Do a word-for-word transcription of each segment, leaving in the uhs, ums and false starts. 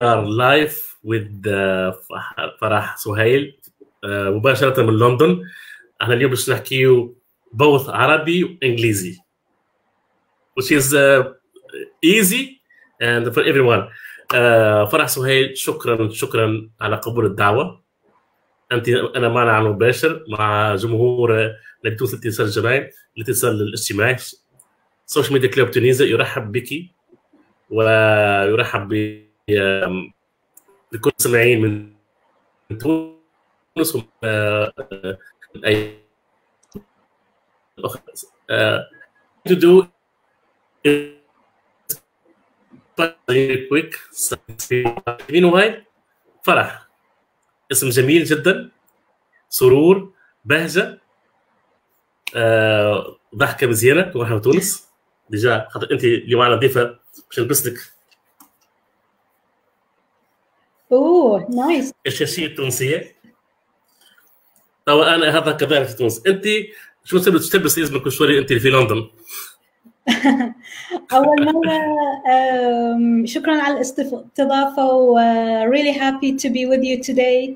are live with Farah Souhail مباشرة من لندن. احنا اليوم باش نحكيو both عربي وانجليزي which is uh, easy and for everyone. uh, فرح سهيل شكرا شكرا على قبول الدعوة. انت انا معنا على المباشر مع جمهور لجنة الاتصال الجماعي للاتصال الاجتماعي سوشيال ميديا كلوب تونيزيا. يرحب بك ويرحب بكل السامعين من تونس ومن اي to do is very quick. meanwhile فرح اسم جميل جدا، سرور، بهجه، آه، ضحكه مزيانه. واحنا من تونس ديجا خاطر انت اليوم معنا ضيفه باش نلبس لك اوه نايس الشاشيه التونسيه. طبعا انا هذا كذلك في تونس. انت شو تلبس تلبس لازم كل شويه انت في لندن. أول مرة شكرا على الاستضافة و really happy to be with you today.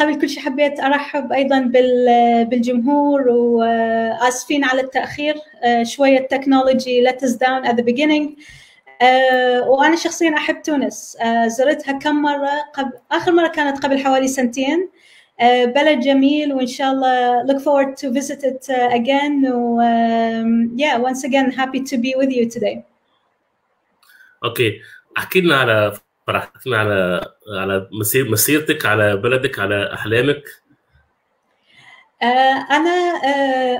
قبل كل شيء حبيت أرحب أيضا بالجمهور وآسفين على التأخير، شوية technology let us down at the beginning. وأنا شخصيا أحب تونس، زرتها كم مرة، آخر مرة كانت قبل حوالي سنتين. بلد جميل وإن شاء الله look forward to visit it again. و yeah once again happy to be with you today. أوكي أحكي لنا على فرح، أحكي لنا على على مسير مسيرتك، على بلدك، على أحلامك. أنا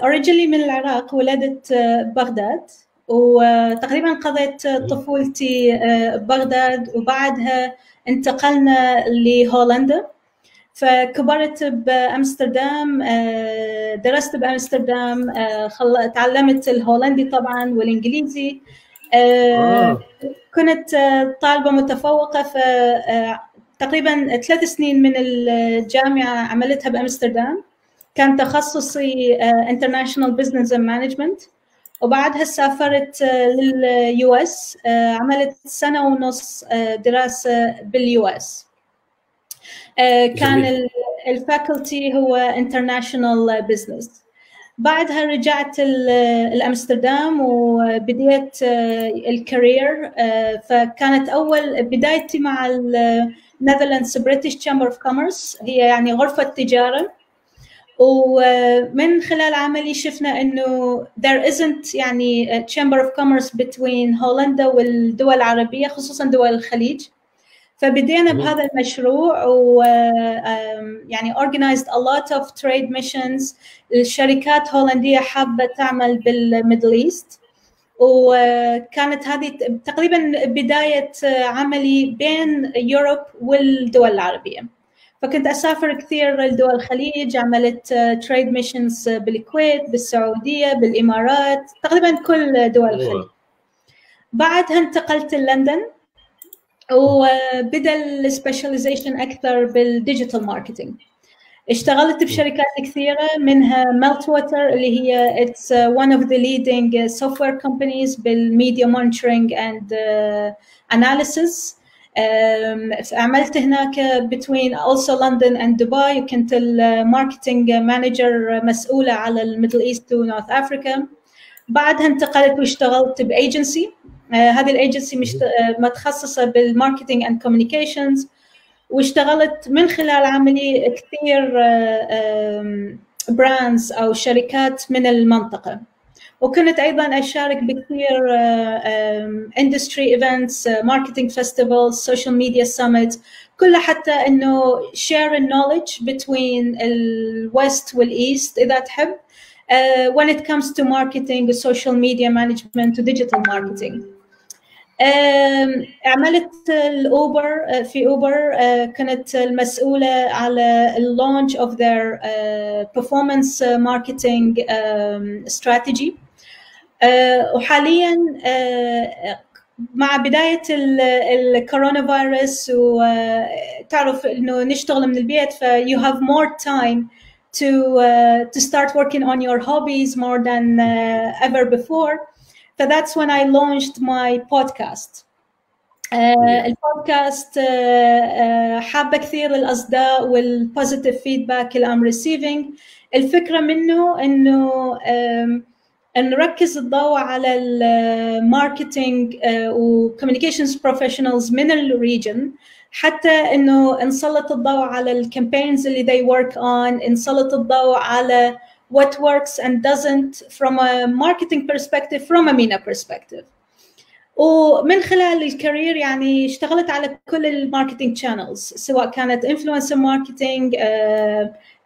originally من العراق، ولدت بغداد وتقريبا قضيت طفولتي ببغداد وبعدها انتقلنا لهولندا. فكبرت بأمستردام، درست بأمستردام، تعلمت الهولندي طبعا والإنجليزي. كنت طالبة متفوقة، فتقريبا ثلاث سنين من الجامعة عملتها بأمستردام، كان تخصصي International Business and Management. وبعدها سافرت لليو اس، عملت سنة ونص دراسة باليو اس. كان الفاكولتي هو انترناشونال بزنس. بعدها رجعت لأمستردام وبديت الكارير، فكانت أول بدايتي مع النيذرلاندز بريتش تشامبر اوف كوميرس، هي يعني غرفة تجارة. ومن خلال عملي شفنا إنه there isn't يعني chamber of commerce between هولندا والدول العربية، خصوصا دول الخليج. فبدينا بهذا المشروع و يعني organized a lot of trade missions. الشركات هولندية حابة تعمل بالميدل ايست، وكانت هذه تقريبا بداية عملي بين يوروب والدول العربية. فكنت أسافر كثير لدول الخليج، عملت trade missions بالكويت، بالسعودية، بالإمارات، تقريبا كل دول الخليج. بعدها انتقلت للندن وبدأ السبيشاليزيشن أكثر بالديجيتال ماركتينج. اشتغلت بشركات كثيرة، منها Meltwater اللي هي it's one of the leading software companies بالميديا monitoring and analysis. عملت هناك between also London and Dubai، وكنت الماركتينج مانجر مسؤولة على الميدل ايست ونورث أفريكا. بعدها انتقلت واشتغلت بايجنسي، آه هذه الايجنسي مشت... آه متخصصه بالماركتينج اند كوميونيكيشنز، واشتغلت من خلال عملي كثير براندز آه آه او شركات من المنطقه. وكنت ايضا اشارك بكثير اندستري ايفنتس، ماركتينج فيستيفالز، سوشيال ميديا سمت، كلها حتى انه شير النولج بين الويست والايست اذا تحب. Uh, when it comes to marketing, social media management, to digital marketing. Um, عملت الأوبر uh, في أوبر uh, كانت المسؤولة على the launch of their uh, performance uh, marketing um, strategy. Uh, وحالياً uh, مع بداية الكورونا فيروس، وتعرف إنه نشتغل من البيت، ف you have more time to uh, to start working on your hobbies more than uh, ever before. So that's when I launched my podcast. آه البودكاست آه آه حابة كثير الأصداء والبوزيتيف فيدباك اللي I'm receiving. الفكرة منه إنه آه نركز الضوء على الماركتينج وكوميونيكيشنز بروفيشنالز من الريجن، حتى إنه نسلط الضوء على الكامبينز اللي they work on، نسلط الضوء على what works and doesn't from a marketing perspective from a MENA perspective. ومن خلال الكارير يعني اشتغلت على كل الماركتينج شانلز، سواء كانت انفلونسر ماركتينج،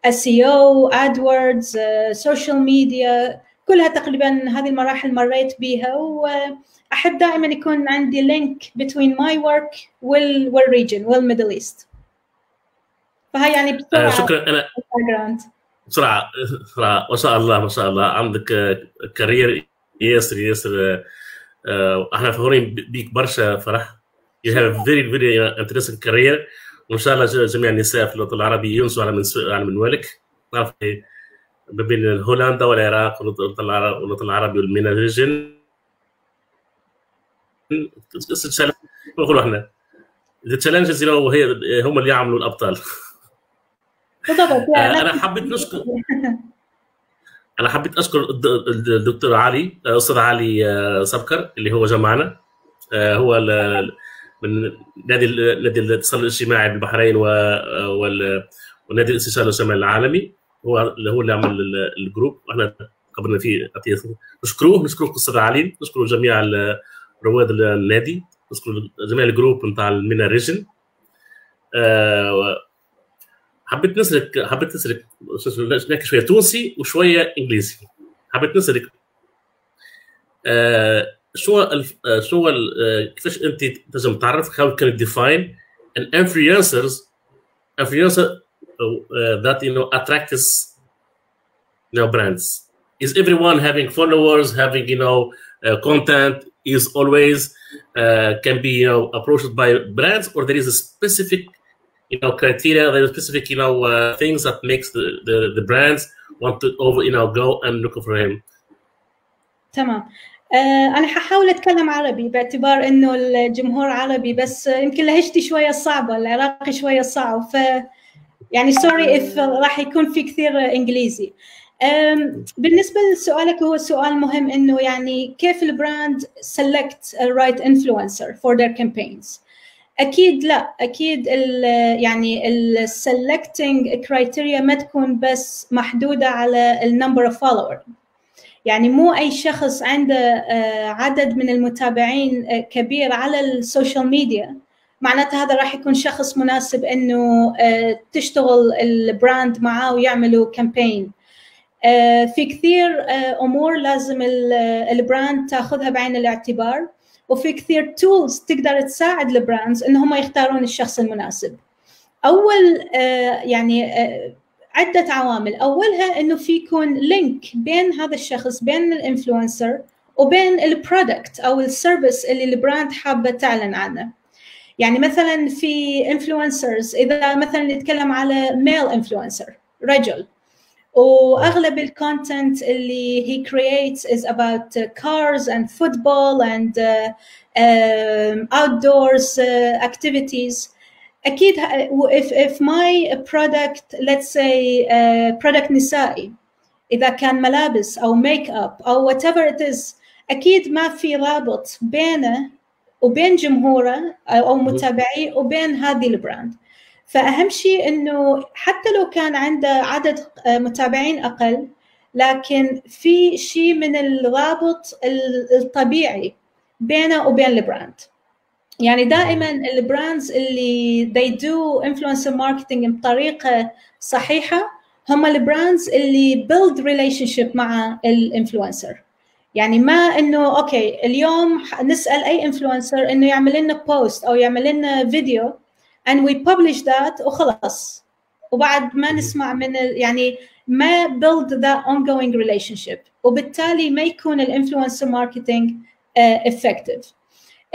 اس اي او، ادوردز، سوشيال ميديا، كلها تقريبا هذه المراحل مريت بيها. واحب دائما يكون عندي لينك بين ماي ورك والريجن والميدل ايست. فهي يعني بسرعه. شكرا. انا بسرعه بسرعه ما شاء الله ما شاء الله عندك كارير ياسر ياسر. احنا فخورين بيك برشا فرح. You have a very very interesting career. وان شاء الله جميع النساء في الوطن العربي ينسوا على من على منوالك. ما بين هولندا والعراق والوطن العربي والمينا ريجن. قصة تشالنج نقولوا احنا. التشالنجز هي هم اللي يعملوا الابطال. بالضبط. انا حبيت نشكر أنا حبيت أشكر الدكتور علي أستاذ علي صبكر اللي هو جمعنا، هو من نادي نادي الاتصال الاجتماعي بالبحرين والنادي الاستشاري الاجتماعي العالمي، هو هو اللي عمل الجروب وإحنا قبلنا فيه. نشكروه نشكر أستاذ علي، نشكر جميع رواد النادي، نشكر جميع الجروب نتاع المينا ريجن. حبيت نسلك حبيت نسلك نحكي شويه تونسي وشويه انجليزي. حبيت نسلك آه شو الف... شو ال... آه كيفاش انت تنجم تعرف how can you define an influencers influencer uh, that you know attracts you know brands. Is everyone having followers, having you know uh, content is always uh, can be you know approached by brands, or there is a specific you know criteria, there are specific you know uh, things that makes the, the the brands want to over you know go and look for him. تمام. آه انا حاول اتكلم عربي باعتبار انه الجمهور عربي، بس يمكن لهجتي شويه صعبه، العراقي شويه صعب، ف يعني سوري اف راح يكون في كثير انجليزي. بالنسبه لسؤالك، هو سؤال مهم انه يعني كيف البراند select the right influencer for their campaigns. اكيد لا اكيد ال يعني السلكتنج كرايتيريا ما تكون بس محدوده على النمبر اوف فولوور، يعني مو اي شخص عنده عدد من المتابعين كبير على السوشيال ميديا معناته هذا راح يكون شخص مناسب انه تشتغل البراند معاه ويعملوا كامبين. في كثير امور لازم البراند تاخذها بعين الاعتبار، وفي كثير تولز تقدر تساعد البراندز ان هم يختارون الشخص المناسب. اول آه يعني آه عده عوامل، اولها انه في يكون لينك بين هذا الشخص بين الانفلونسر وبين البرودكت او السيرفيس اللي البراند حابه تعلن عنه. يعني مثلا في انفلونسرز، اذا مثلا نتكلم على ميل انفلونسر رجل، واغلب الكونتنت اللي he creates is about uh, cars and football and uh, um, outdoors uh, activities. اكيد if if my product let's say uh, product نسائي، اذا كان ملابس او ميك اب او whatever it is، اكيد ما في رابط بينه وبين جمهوره او متابعيه وبين هذه البراند. فأهم شيء إنه حتى لو كان عنده عدد متابعين أقل، لكن في شيء من الرابط الطبيعي بينه وبين البراند. يعني دائما البراندز اللي they do influencer marketing بطريقة صحيحة هم البراندز اللي build relationship مع الانفلونسر. يعني ما إنه أوكي اليوم نسأل أي انفلونسر إنه يعمل لنا بوست أو يعمل لنا فيديو and we publish that وخلاص، وبعد ما نسمع من ال... يعني ما build that ongoing relationship، وبالتالي ما يكون الانفلونسر ماركتينج effective.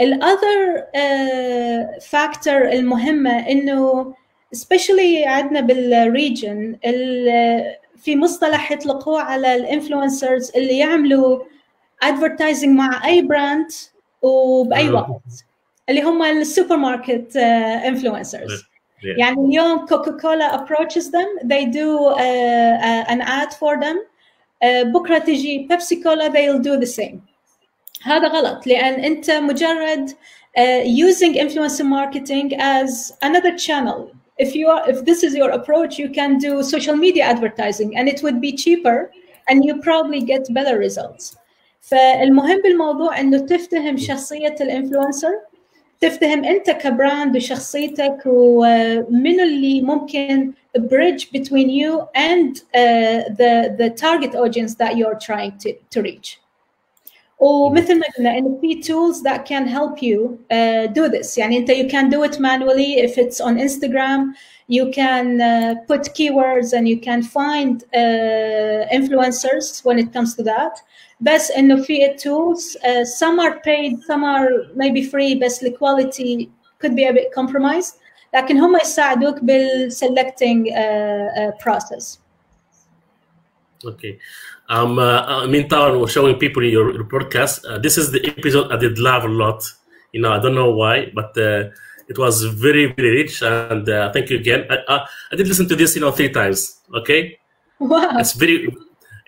الأثر فاكتور uh, المهمة إنه especially عندنا بالريجن ال... في مصطلح يطلقوه على الانفلونسرز اللي يعملوا advertising مع أي براند وبأي وقت. اللي هم السوبر ماركت انفلونسرز. يعني اليوم كوكاكولا approaches them, they do uh, uh, an ad for them. Uh, بكرة تجي بيبسي كولا, they'll do the same. هذا غلط, لأن أنت مجرد uh, using influencer marketing as another channel. If you are, if this is your approach, you can do social media advertising, and it would be cheaper, and you probably get better results. فالمهم بالموضوع إنه تفتهم شخصية الانفلونسر, تفتهم أنت كبراند وشخصيتك ومن اللي ممكن bridge between you and uh, the the target audience that you're trying to to reach. ومثل ما قلنا إن في tools that can help you uh, do this. يعني أنت you can do it manually if it's on Instagram. You can uh, put keywords and you can find uh, influencers when it comes to that. بس إنه في tools, uh, some are paid, some are maybe free, بس the quality could be a bit compromised. لكن هم يساعدوك بال selecting uh, uh, process. Okay. Um, uh, meantime, we're showing people your, your broadcast. Uh, this is the episode I did laugh a lot. You know, I don't know why, but uh, it was very, very rich. And uh, thank you again. I, I, I did listen to this, you know, three times. Okay. Wow. It's very,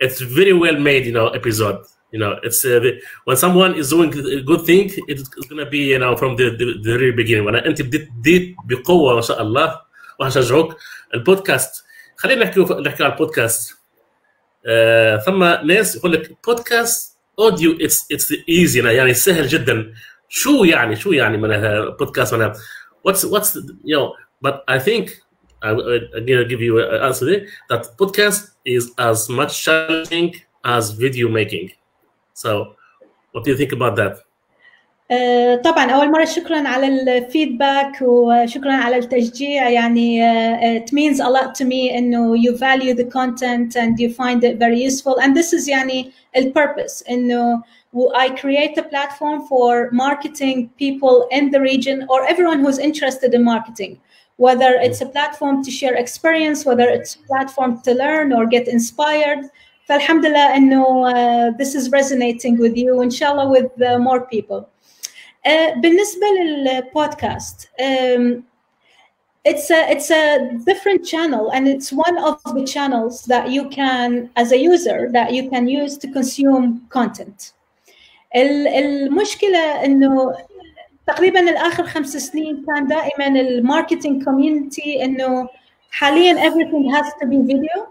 it's very well made, you know, episode. You know, it's uh, the, when someone is doing a good thing, it's gonna be, you know, from the the, the very beginning. When I entered did did بقوة ما شاء الله وحشجعك البودكاست. خلينا نحكي نحكي على البودكاست. Uh, ثم ناس يقول لك بودكاست اوديو اتس اتس ايزي, يعني سهل جدا. شو يعني شو يعني معناها بودكاست؟ معناها what's what's you know, but I think I'm gonna give you an answer there, that podcast is as much challenging as video making. So what do you think about that? Uh, طبعا اول مره شكرا على الفيدباك وشكرا على التشجيع. يعني uh, it means a lot to me انه you value the content and you find it very useful, and this is يعني the purpose انه I create a platform for marketing people in the region or everyone who's interested in marketing, whether it's a platform to share experience, whether it's a platform to learn or get inspired. فالحمد لله انه uh, this is resonating with you وان شاء الله with uh, more people. Uh, بالنسبة للبودكاست, um, it's a it's a different channel, and it's one of the channels that you can, as a user, that you can use to consume content. المشكلة إنه تقريباً الآخر خمس سنين كان دائماً الماركتينج كوميونتي إنه حالياً everything has to be video,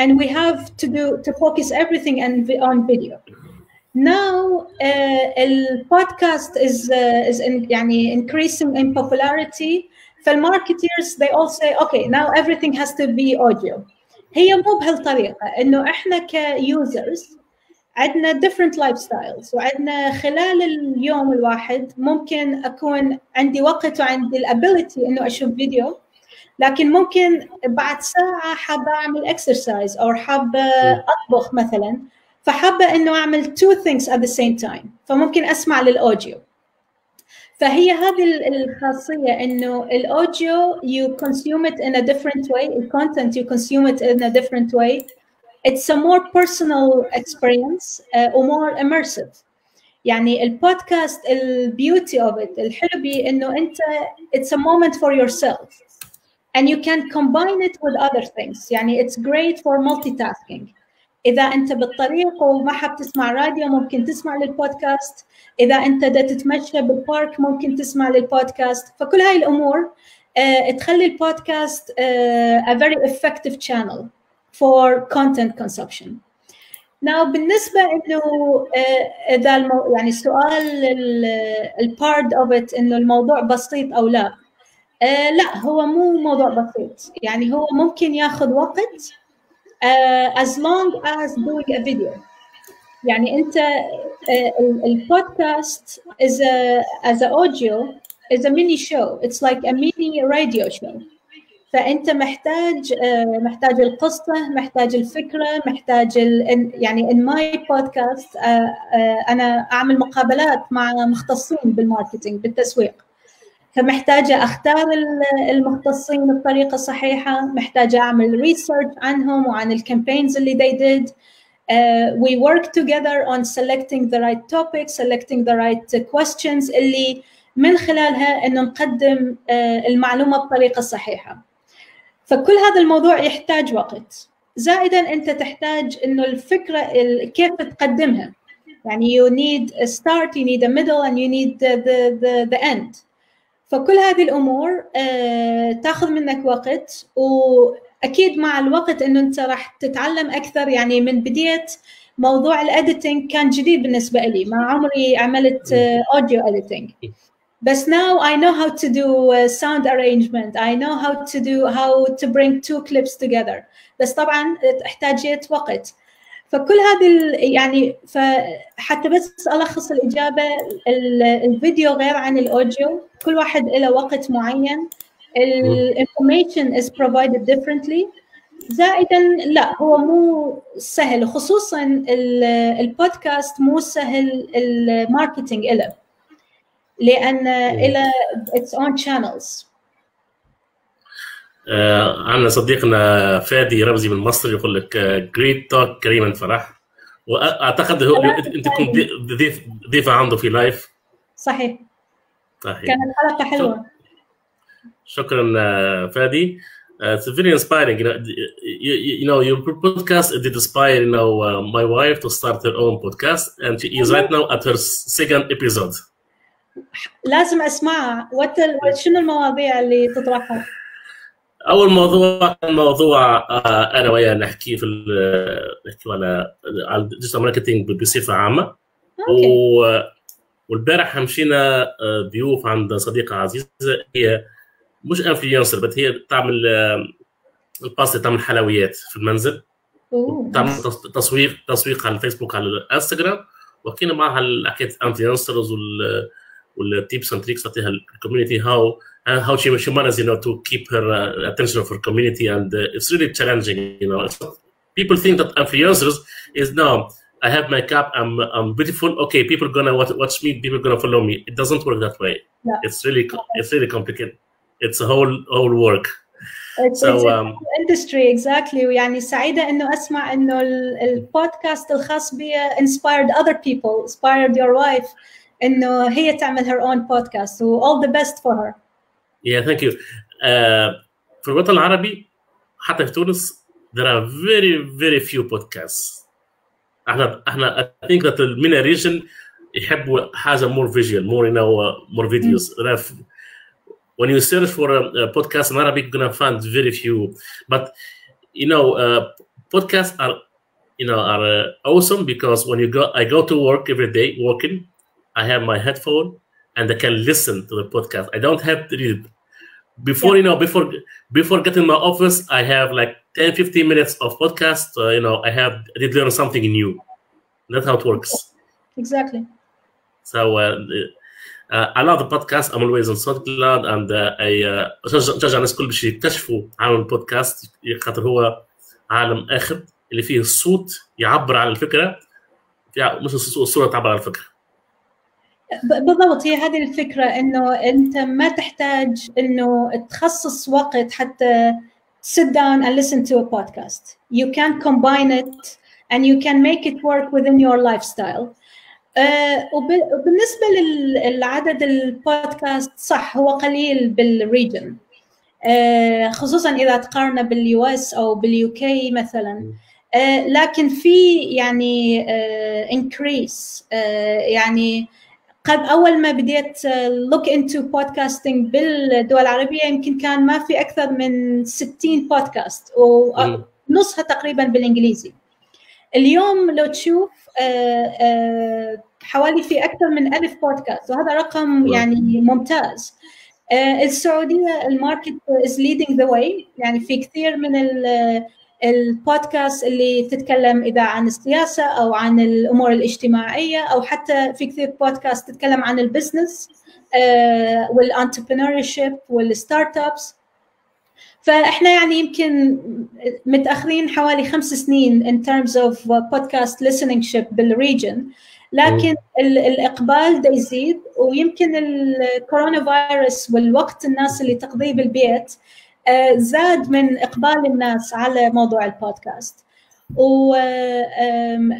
and we have to do to focus everything and on video. Now uh, the podcast is uh, is in, يعني increasing in popularity. فالmarketers they all say okay, now everything has to be audio. هي مو بهالطريقة إنه إحنا كusers عندنا different lifestyles وعندنا خلال اليوم الواحد ممكن أكون عندي وقت وعندي الability إنه أشوف فيديو, لكن ممكن بعد ساعة حابة أعمل exercise أو حابة أطبخ مثلاً, فحابة إنه أعمل two things at the same time, فممكن أسمع للأوديو. فهي هذه الخاصية إنه الأوديو you consume it in a different way, the content you consume it in a different way. It's a more personal experience uh, or more immersive. يعني البودكاست the beauty of it, الحلو بي إنه أنت it's a moment for yourself, and you can combine it with other things. يعني it's great for multitasking. إذا أنت بالطريق وما حاب تسمع راديو ممكن تسمع للبودكاست, إذا أنت دا تتمشى بالبارك ممكن تسمع للبودكاست. فكل هاي الأمور uh, تخلي البودكاست uh, a very effective channel for content consumption. Now بالنسبة إنه uh, إذا المو... يعني السؤال ال part of it إنه الموضوع بسيط أو لا, uh, لا هو مو موضوع بسيط. يعني هو ممكن ياخذ وقت Uh, as long as doing a video. يعني أنت the uh, podcast is a as an audio is a mini show. It's like a mini radio show. فأنت محتاج uh, محتاج القصة, محتاج الفكرة, محتاج ال يعني in my podcast uh, uh, أنا أعمل مقابلات مع مختصين بالماركتينج بالتسويق. فمحتاجة أختار المختصين بطريقة صحيحة, محتاجة أعمل ريسيرش عنهم وعن الكامبينز اللي they did. Uh, we work together on selecting the right topics, selecting the right questions اللي من خلالها أنه نقدم المعلومة بطريقة الصحيحة. فكل هذا الموضوع يحتاج وقت، زائدا أنت تحتاج أنه الفكرة كيف تقدمها، يعني you need a start, you need a middle and you need the, the, the, the end. فكل هذه الأمور تأخذ منك وقت، وأكيد مع الوقت أنه أنت راح تتعلم أكثر. يعني من بداية موضوع الأديتنج كان جديد بالنسبة لي، ما عمري عملت أوديو أديتنج، بس now I know how to do sound arrangement, I know how to do how to bring two clips together. بس طبعا احتاجية وقت. فكل هذه يعني فحتى بس ألخص الإجابة، الفيديو غير عن الأوديو، كل واحد له وقت معين، information is provided differently. زائدا لا هو مو سهل، خصوصا البودكاست مو سهل الماركتينج له، لأن إلى its own channels. آه، عندنا صديقنا فادي رمزي من مصر يقول لك great talk كريم فرح، وأعتقد هو أنت كنت ضيف ضيفة عنده في لايف. صحيح. صحيح. كانت حلقة حلوة. شكرا فادي. Uh, it's very inspiring, you know. You, you know, your podcast did inspire, you know, uh, my wife to start her own podcast, and she is right now at her second episode. لازم أسمع وات شنو المواضيع اللي تطرحها؟ أول موضوع موضوع أنا وياه نحكي في نحكي على على الديجيتال ماركتينج بصفة عامة. والبارح مشينا ضيوف عند صديقة عزيزة، هي مش انفلونسر بس هي تعمل الباستي، تعمل حلويات في المنزل، تعمل تسويق تسويق على الفيسبوك على الانستغرام، وحكينا معها حكايه انفلونسرز والتيبس اند تريكس تاعها الكوميونيتي، هاو هاو شي مش مانز يو نو تو كيب هير اتنشن فور كوميونيتي، اند اتس ريلي تشالنجينج، يو نو people think that influencers is now I have my cap, I'm I'm beautiful, okay people gonna watch me, people gonna follow me. It doesn't work that way. Yeah. It's really it's really complicated. It's a whole whole work. It's, so, it's um, a whole industry exactly. ويعني سعيدة إنه أسمع إنه البودكاست الخاص بي inspired other people, inspired your wife إنه هي تعمل her own podcast. So all the best for her. Yeah, thank you. Uh, في الوطن العربي حتى في تونس there are very very few podcasts. إحنا إحنا I think that من الريجن يحبوا حاجة more visual, more you know, more videos. Mm. When you search for a, a podcast in Arabic, you're gonna find very few. But you know, uh, podcasts are, you know, are uh, awesome because when you go, I go to work every day, walking. I have my headphone and I can listen to the podcast. I don't have to read. Before yeah. you know, before before getting my office, I have like ten, fifteen minutes of podcast. Uh, you know, I have I did learn something new. That's how it works. Exactly. So. Uh, Uh, I love the podcast. I'm always on SoundCloud, and uh, I uh, أشجع الناس كل باش يكتشفوا عالم البودكاست، خاطر هو عالم آخر اللي فيه الصوت يعبر عن الفكرة، مش الصورة تعبر عن الفكرة. بالضبط، هي هذه الفكرة، إنه أنت ما تحتاج إنه تخصص وقت حتى sit down and listen to a podcast. You can combine it and you can make it work within your lifestyle. Uh, وبالنسبة للعدد البودكاست صح هو قليل بالريجن، uh, خصوصا إذا تقارن باليو اس أو باليو كي مثلا، uh, لكن في يعني increase. uh, uh, يعني قبل أول ما بديت look into podcasting بالدول العربية يمكن كان ما في أكثر من ستين بودكاست، ونصها تقريبا بالإنجليزي. اليوم لو تشوف آآ آآ حوالي في أكثر من ألف بودكاست، وهذا رقم يعني ممتاز. السعودية الماركت is leading the way، يعني في كثير من البودكاست اللي تتكلم إذا عن السياسة أو عن الأمور الاجتماعية، أو حتى في كثير بودكاست تتكلم عن البزنس والانتربرنورشيب والستارت أبس. فاحنا يعني يمكن متاخرين حوالي خمس سنين in terms of podcast listening ship بالريجن، لكن الاقبال دا يزيد، ويمكن الكورونا فيروس والوقت الناس اللي تقضيه بالبيت زاد من اقبال الناس على موضوع البودكاست. و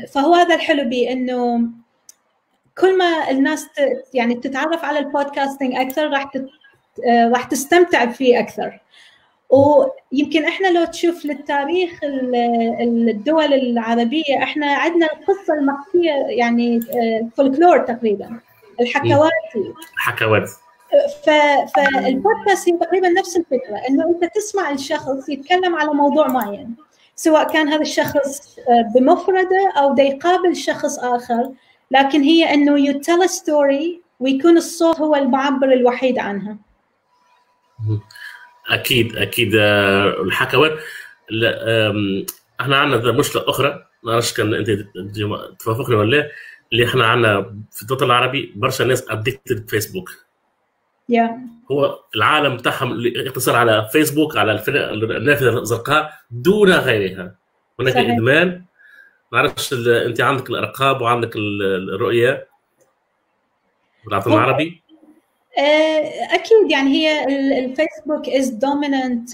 فهو هذا الحلو بي، انه كل ما الناس يعني تتعرف على البودكاستنج اكثر راح راح تستمتع فيه اكثر. ويمكن احنا لو تشوف للتاريخ الدول العربيه احنا عندنا القصه المخفيه يعني فولكلور تقريبا، الحكواتي حكواتي فالبودكاست هي تقريبا نفس الفكره، انه انت تسمع الشخص يتكلم على موضوع معين، سواء كان هذا الشخص بمفرده او دا يقابل شخص اخر، لكن هي انه يو تيل ا ستوري ويكون الصوت هو المعبر الوحيد عنها. اكيد اكيد الحكوات. احنا عندنا مشكله اخرى، ما اعرفش كان انت تتفقني ولا، اللي احنا عندنا في الوطن العربي برشا ناس ادكتد فيسبوك. يا هو العالم بتاعهم يقتصر على فيسبوك، على النافذه الزرقاء دون غيرها. هناك ادمان، ما اعرفش انت عندك الارقام وعندك الرؤيه بالوطن العربي؟ اكيد يعني هي الفيسبوك از دومينانت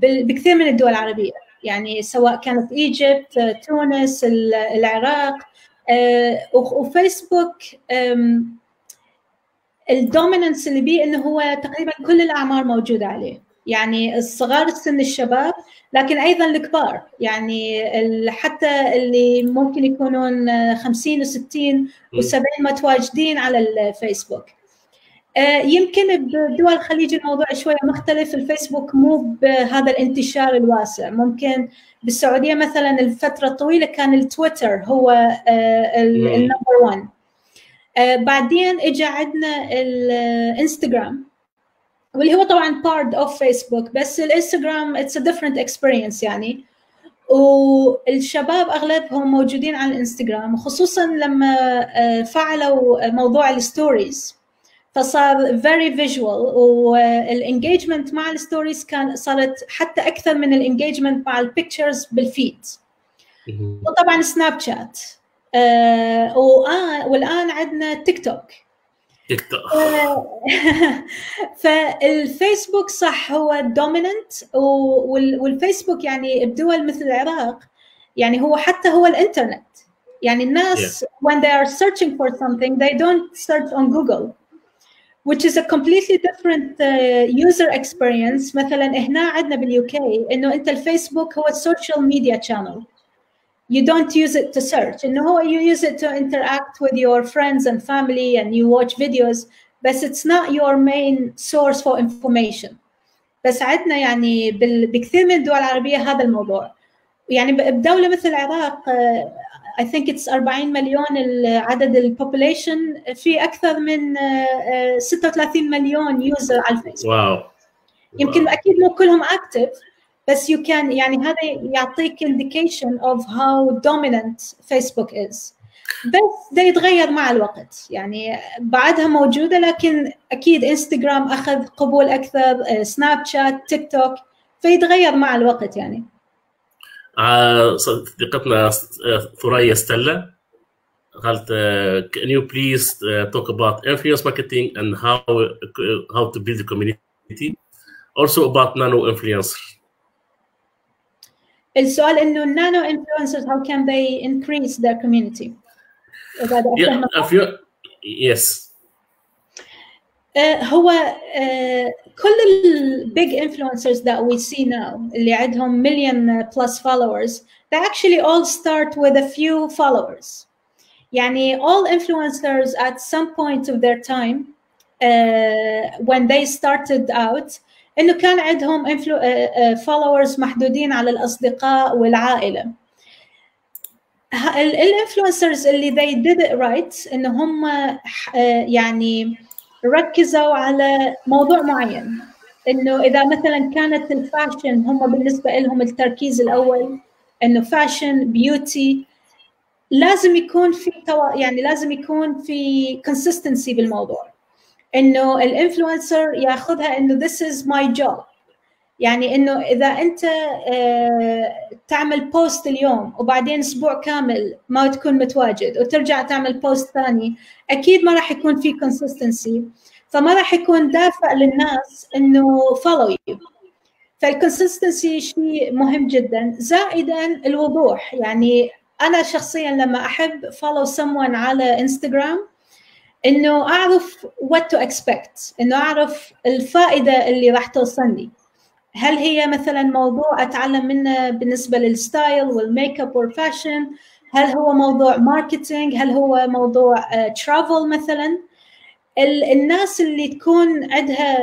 بكثير من الدول العربيه، يعني سواء كانت ايجيبت، تونس، العراق. وفيسبوك الدومينانس اللي بيه انه هو تقريبا كل الاعمار موجوده عليه، يعني الصغار السن الشباب، لكن ايضا الكبار، يعني حتى اللي ممكن يكونون خمسين وستين وسبعين متواجدين على الفيسبوك. يمكن بدول الخليج الموضوع شويه مختلف، الفيسبوك مو بهذا الانتشار الواسع. ممكن بالسعوديه مثلا الفتره طويله كان التويتر هو النمبر واحد، بعدين اجى عندنا الانستغرام واللي هو طبعا بارت اوف فيسبوك، بس الانستغرام اتس ا ديفرنت اكسبيرينس يعني. والشباب اغلبهم موجودين على الانستغرام، وخصوصا لما فعلوا موضوع الستوريز فصار very visual، والانجيجمنت مع الستوريز كان صارت حتى اكثر من الانجيجمنت مع البيكتشرز بالفيد. وطبعا سناب شات، آه والان عندنا تيك توك. تيك توك فالفيسبوك صح هو الدوميننت، والفيسبوك يعني بدول مثل العراق يعني هو حتى هو الانترنت، يعني الناس yeah. when they are searching for something they don't search on Google which is a completely different uh, user experience. مثلا هنا عندنا باليو كي انه انت الفيسبوك هو السوشيال ميديا تشانل، you don't use it to search، انه هو you use it to interact with your friends and family and you watch videos، بس it's not your main source for information. بس عندنا يعني بكثير من الدول العربيه هذا الموضوع، يعني بدوله مثل العراق I think it's أربعين مليون العدد البوبوليشن، في اكثر من ستة وثلاثين مليون يوزر على الفيسبوك. واو. يمكن واو. اكيد مو كلهم اكتف، بس you can يعني هذا يعطيك indication of how dominant Facebook is. بس ده يتغير مع الوقت، يعني بعدها موجودة، لكن أكيد إنستغرام أخذ قبول أكثر، سناب شات، تيك توك، فيتغير مع الوقت يعني. صديقتنا ثريا ستلا قالت can you please talk about influence marketing and how how to build a community also about nano influencer. السؤال انه النانو انفلونسرز how can they increase their community. يس هو كل البيج انفلونسرز that we see now اللي عندهم million plus followers they actually all start with a few followers. يعني all influencers at some point of their time uh, when they started out إنه كان عندهم فولورز محدودين على الأصدقاء والعائلة. الانفلونسرز اللي they did it right إنه هم يعني ركزوا على موضوع معين، إنه إذا مثلا كانت الفاشن هم بالنسبة لهم التركيز الأول، إنه فاشن بيوتي لازم يكون في يعني لازم يكون في consistency بالموضوع، إنه الانفلونسر ياخذها إنه this is my job. يعني إنه إذا أنت تعمل بوست اليوم وبعدين أسبوع كامل ما تكون متواجد وترجع تعمل بوست ثاني، أكيد ما راح يكون في consistency، فما راح يكون دافع للناس إنه follow you. فالconsistency شيء مهم جدا، زائدا الوضوح. يعني أنا شخصياً لما أحب follow someone على إنستغرام إنه أعرف what to expect، إنه أعرف الفائدة اللي راح توصلني. هل هي مثلاً موضوع أتعلم منه بالنسبة للستايل والميك أب والفاشن؟ هل هو موضوع ماركتينج؟ هل هو موضوع ترافل مثلاً؟ الناس اللي تكون عندها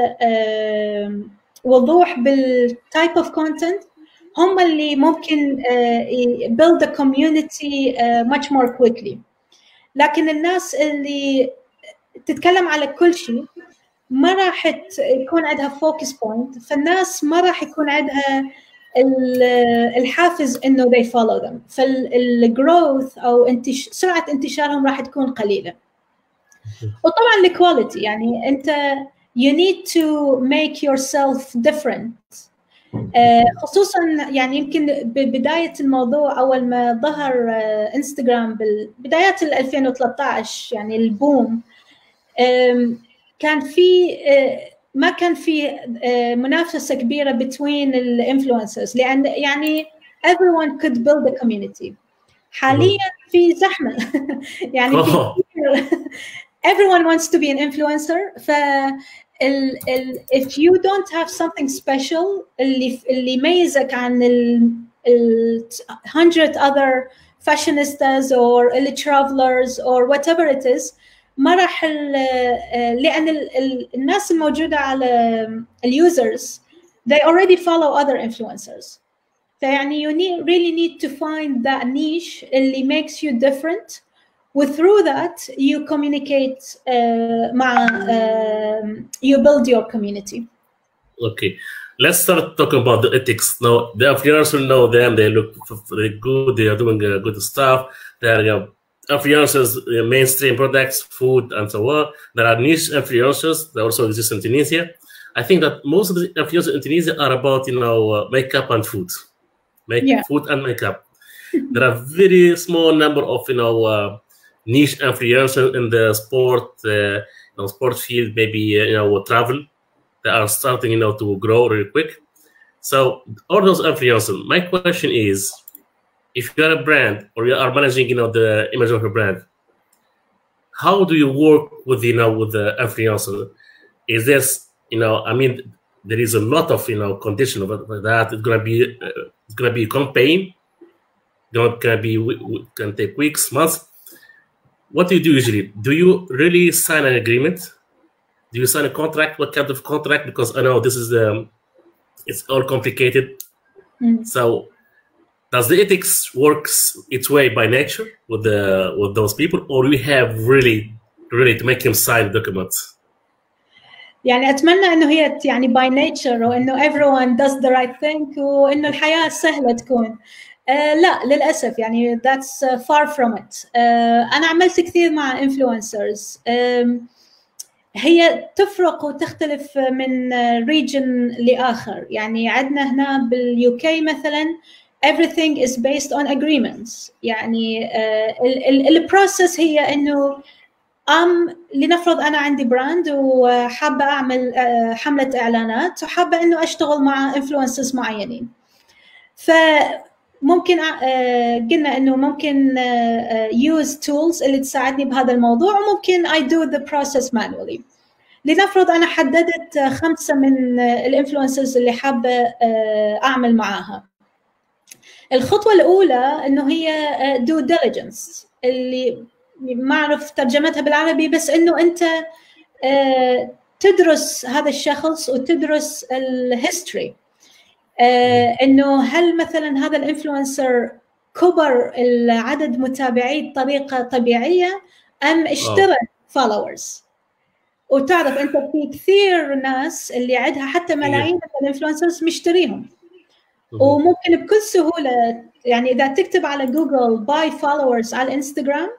وضوح بالتايب اوف كونتنت هم اللي ممكن build a community much more quickly. لكن الناس اللي تتكلم على كل شيء ما راح يكون عندها focus point، فالناس ما راح يكون عندها الحافز إنه they follow them، فالgrowth أو انتش... سرعة انتشارهم راح تكون قليلة. وطبعاً الكواليتي، يعني أنت you need to make yourself different. خصوصاً يعني يمكن ببداية الموضوع أول ما ظهر إنستغرام بالبدايات ألفين وثلاثة عشر، يعني البوم، كان في ما كان في منافسة كبيرة between الانفلونسرز، لأن يعني everyone could build a community. حالياً في زحمة يعني في everyone wants to be an influencer. ف ال ال if you don't have something special اللي اللي يميزك عن ال ال hundred other fashionistas or the travelers or whatever it is، ما راح لأن ال الناس الموجودة على الusers they already follow other influencers. فيعني you need really need to find that niche اللي makes you different. وthrough that you communicate uh, مع uh, you build your community. Okay, let's start talking about the ethics now. The influencers know them, they look good, they are doing uh, good stuff. There are influencers, uh, mainstream products, food and so on. There are niche influencers that also exist in Tunisia. I think that most of the influencers in Tunisia are about, you know, uh, makeup and food. Make yeah. food and makeup. There are very small number of, you know, uh, niche influencers in the sport, uh, you know, sport field, maybe uh, you know, travel. They are starting, you know, to grow really quick. So all those influencers. My question is, if you are a brand or you are managing, you know, the image of your brand, how do you work with, you know, with the influencer? Is this, you know, I mean, there is a lot of, you know, condition about that. It's gonna be, uh, it's gonna be a campaign. It's gonna be, it can take weeks, months. What do you do usually? Do you really sign an agreement? Do you sign a contract? What kind of contract? Because I know this is um, it's all complicated. Mm. So does the ethics works its way by nature with the with those people, or we have really really to make him sign documents? يعني أتمنى إنه هي يعني by nature وإنه everyone does the right thing وإنه الحياة سهلة تكون. Uh, لا للأسف، يعني that's uh, far from it. uh, أنا عملت كثير مع influencers. um, هي تفرق وتختلف من uh, region لآخر. يعني عندنا هنا باليوكي مثلا everything is based on agreements. يعني uh, ال process هي إنه أم لنفرض أنا عندي براند وحابة أعمل uh, حملة إعلانات وحابة إنه أشتغل مع influencers معينين، ف ممكن قلنا إنه ممكن use tools اللي تساعدني بهذا الموضوع، وممكن I do the process manually. لنفرض أنا حددت خمسة من الانفلونسرز اللي حابة أعمل معاها. الخطوة الأولى إنه هي due diligence، اللي ما أعرف ترجمتها بالعربي، بس إنه أنت تدرس هذا الشخص وتدرس الهيستوري. آه، إنه هل مثلاً هذا الإنفلونسر كبر العدد متابعي بطريقة طبيعية أم اشترك فولورز؟ وتعرف أنت في كثير ناس اللي عندها حتى ملايين من الإنفلونسرز مشتريهم، وممكن بكل سهولة يعني إذا تكتب على جوجل باي فولورز على الإنستغرام،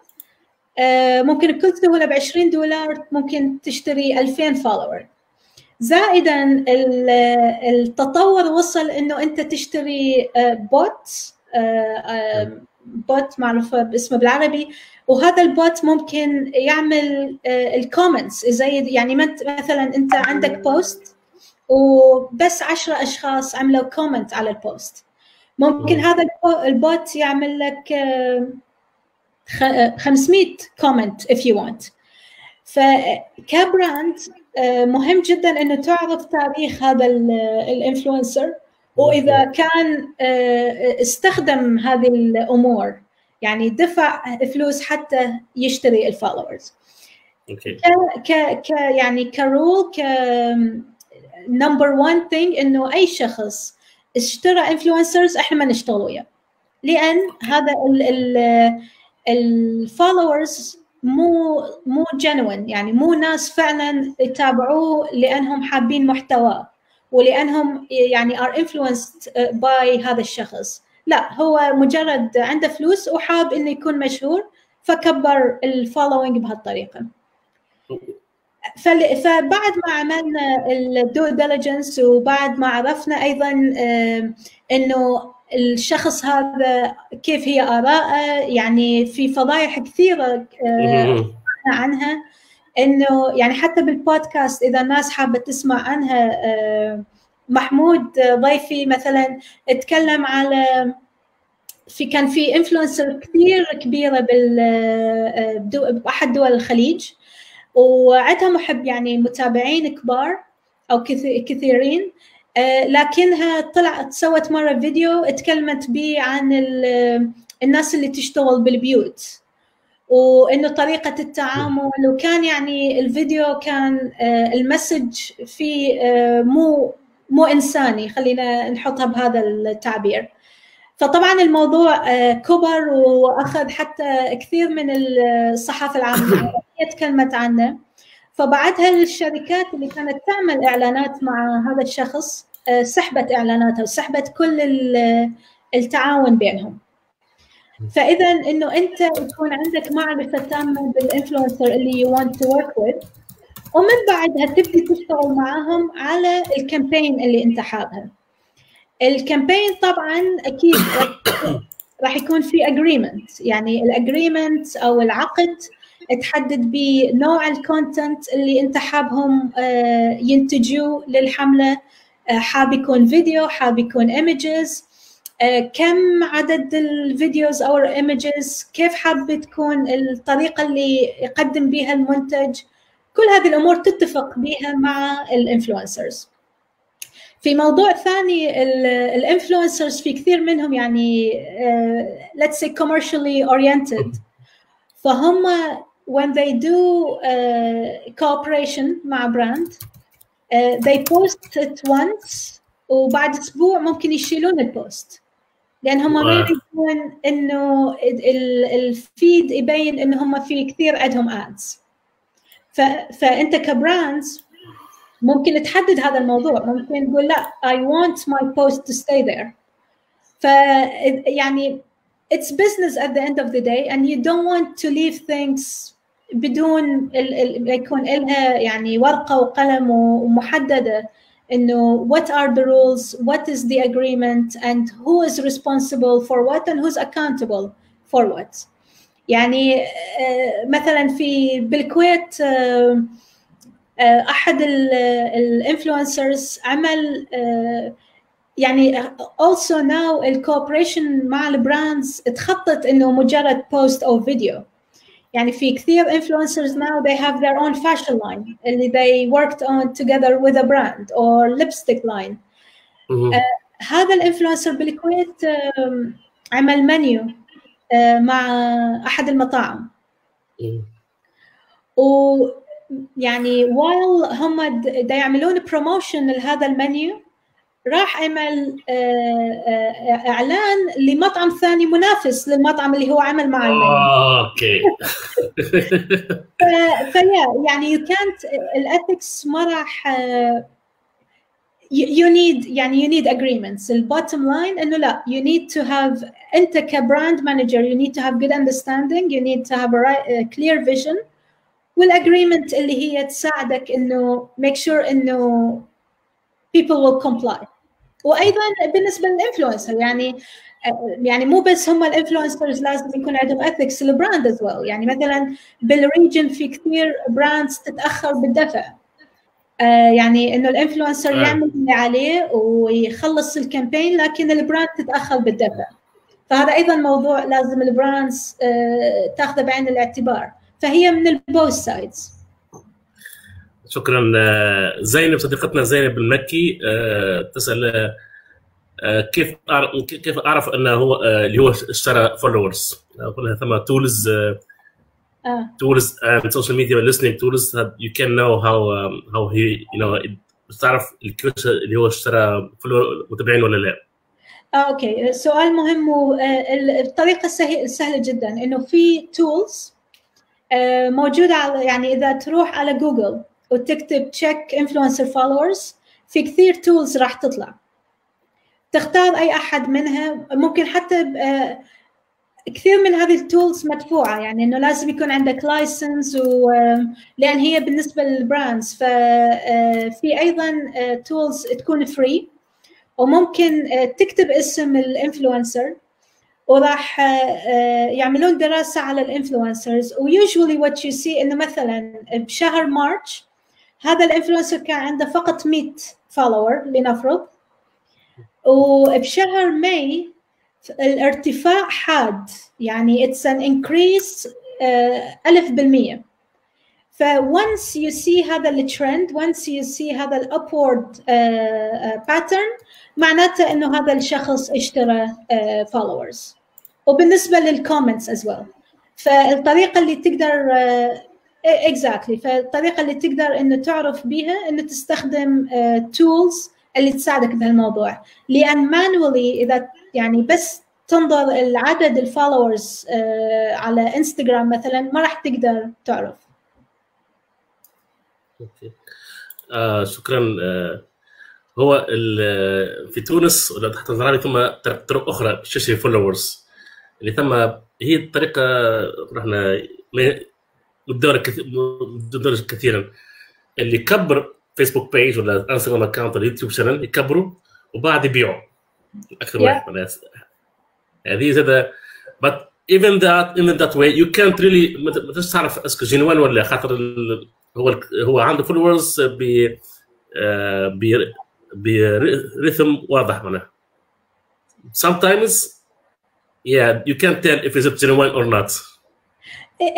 آه، ممكن بكل سهولة بعشرين دولار ممكن تشتري ألفين فولور. زائدا التطور وصل انه انت تشتري بوت بوت معروفه باسمه بالعربي، وهذا البوت ممكن يعمل الكومنتس زي يعني مثلا انت عندك بوست وبس عشرة اشخاص عملوا كومنت على البوست، ممكن هذا البوت يعمل لك خمسمية كومنت if you want. فكبراند مهم جدا انه تعرف تاريخ هذا الانفلونسر واذا كان استخدم هذه الامور يعني دفع فلوس حتى يشتري الفولورز. اوكي ك ك يعني كرول ك نمبر واحد ثينج انه اي شخص اشترى انفلونسرز احنا ما نشتغل وياه لان هذا الفولورز مو مو جنوين يعني مو ناس فعلا يتابعوه لانهم حابين محتوى ولانهم يعني ار انفلونسد باي هذا الشخص. لا هو مجرد عنده فلوس وحاب انه يكون مشهور فكبر الفولوينج بهالطريقه. فبعد ما عملنا الدو ديليجنس وبعد ما عرفنا ايضا انه الشخص هذا كيف هي آراءه، يعني في فضايح كثيرة عنها إنه يعني حتى بالبودكاست إذا الناس حابة تسمع عنها، محمود ضيفي مثلا اتكلم على في كان في إنفلونسر كثير كبيرة بأحد دول الخليج وعندها محب يعني متابعين كبار أو كثيرين، لكنها طلعت سوت مرة فيديو اتكلمت بيه عن الناس اللي تشتغل بالبيوت وإنه طريقة التعامل، وكان يعني الفيديو كان المسج فيه مو مو إنساني، خلينا نحطها بهذا التعبير. فطبعا الموضوع كبر وأخذ حتى كثير من الصحافة العامة تكلمت عنه. فبعدها الشركات اللي كانت تعمل إعلانات مع هذا الشخص سحبت إعلاناتها وسحبت كل التعاون بينهم. فإذا إنه أنت يكون عندك معرفة تامة بالإنفلونسر اللي you want to work with، ومن بعدها تبدي تشتغل معاهم على الكامبين اللي أنت حابها. الكامبين طبعاً أكيد راح يكون في agreement، يعني الagreement أو العقد تحدد بنوع الكونتنت اللي انت حابهم ينتجوا للحمله، حاب يكون فيديو، حاب يكون ايمجز، كم عدد الفيديوز او الايمجز، كيف حاب تكون الطريقه اللي يقدم بها المنتج. كل هذه الامور تتفق بها مع الانفلونسرز. في موضوع ثاني، الانفلونسرز في كثير منهم يعني let's say commercially oriented، فهم when they do uh, cooperation مع براند uh, they post it once وبعد اسبوع ممكن يشيلون البوست لان هم ما يبون انه الفيد يبين ان هم في كثير عندهم ادز. فانت كبراند ممكن تحدد هذا الموضوع، ممكن تقول لا I want my post to stay there. ف يعني it's business at the end of the day and you don't want to leave things بدون ال يكون لها يعني ورقة وقلم ومحددة إنه what are the rules, what is the agreement and who is responsible for what and who's accountable for what. يعني مثلا في بالكويت أحد الانفلونسرز عمل يعني also now الكوبريشن مع البراندز تخطط انه مجرد بوست او فيديو. يعني في كثير انفلونسرز now they have their own fashion line اللي they worked on together with a brand or lipstick line. uh, هذا الانفلونسر بالكويت uh, عمل منيو uh, مع احد المطاعم و يعني while هم دا يعملون بروموشن لهذا المنيو راح عمل اعلان لمطعم ثاني منافس للمطعم اللي هو عمل معه. اوكي فيا يعني يو كانت الاثكس ما راح يو نيد يعني يو نيد اجريمنتس. البوتم لاين انه لا يو نيد تو هاف، انت كبراند مانجر يو نيد تو هاف جود اندرستاندينج، يو نيد تو هاف كلير فيجن، والاجريمنت اللي هي تساعدك انه ميك شور انه people will comply. وايضا بالنسبه للانفلونسر يعني يعني مو بس هم الانفلونسرز لازم يكون عندهم ethics للبراند as well. يعني مثلا بالريجن في كثير براندز تتاخر بالدفع، آه يعني انه الانفلونسر آه. يعمل اللي عليه ويخلص الكامبين لكن البراند تتاخر بالدفع. فهذا ايضا موضوع لازم البراندز آه تاخذه بعين الاعتبار، فهي من البوث سايدز. شكرا زينب، صديقتنا زينب المكي آه تسال آه كيف أعرف كيف اعرف انه هو آه اللي هو اشترى فولورز. اقول لها ثم تولز Uh. tools and social media listening tools that you can know how um, how he you know تعرف الكرش اللي هو اشترى متابعين ولا لا. اوكي سؤال مهم، والطريقه السهله سهله جدا انه في tools موجوده على يعني اذا تروح على جوجل وتكتب check influencer followers في كثير tools راح تطلع، تختار اي احد منها. ممكن حتى كثير من هذه التولز مدفوعه، يعني انه لازم يكون عندك لايسنس و... لان هي بالنسبه للبراندز. ففي ايضا تولز تكون فري وممكن تكتب اسم الانفلونسر وراح يعملون دراسه على الانفلونسرز. ويوجوالي وات يو سي انه مثلا بشهر مارس هذا الانفلونسر كان عنده فقط مية فولوور لنفرض، وبشهر ماي الارتفاع حاد، يعني it's an increase ألف بالمية. ف once you see هذا الترند، once you see هذا ال upward pattern، معناته إنه هذا الشخص اشترى followers. وبالنسبة لل comments as well. فالطريقة اللي تقدر exactly، فالطريقة اللي تقدر إنه تعرف بيها إنه تستخدم tools اللي تساعدك بهالموضوع، لأن manually إذا يعني بس تنظر العدد الفولورز على انستغرام مثلا ما راح تقدر تعرف. اوكي آه شكرا. آه هو في تونس ولا تحت نظراني ثم طرق اخرى بشاشه الفولورز اللي ثم هي الطريقه رحنا ندور ندور كثيرا اللي يكبر فيسبوك بيج ولا انستغرام اكونت ولا يوتيوب شانل يكبروا وبعد يبيعوا أكثر yeah. من الناس. هذه زاد but even that in that way you can't really ما تش تعرف اسكو جينوان ولا خاطر ال... هو هو عنده followers ب ب برثم واضح معناها. Sometimes yeah you can't tell if it's genuine or not.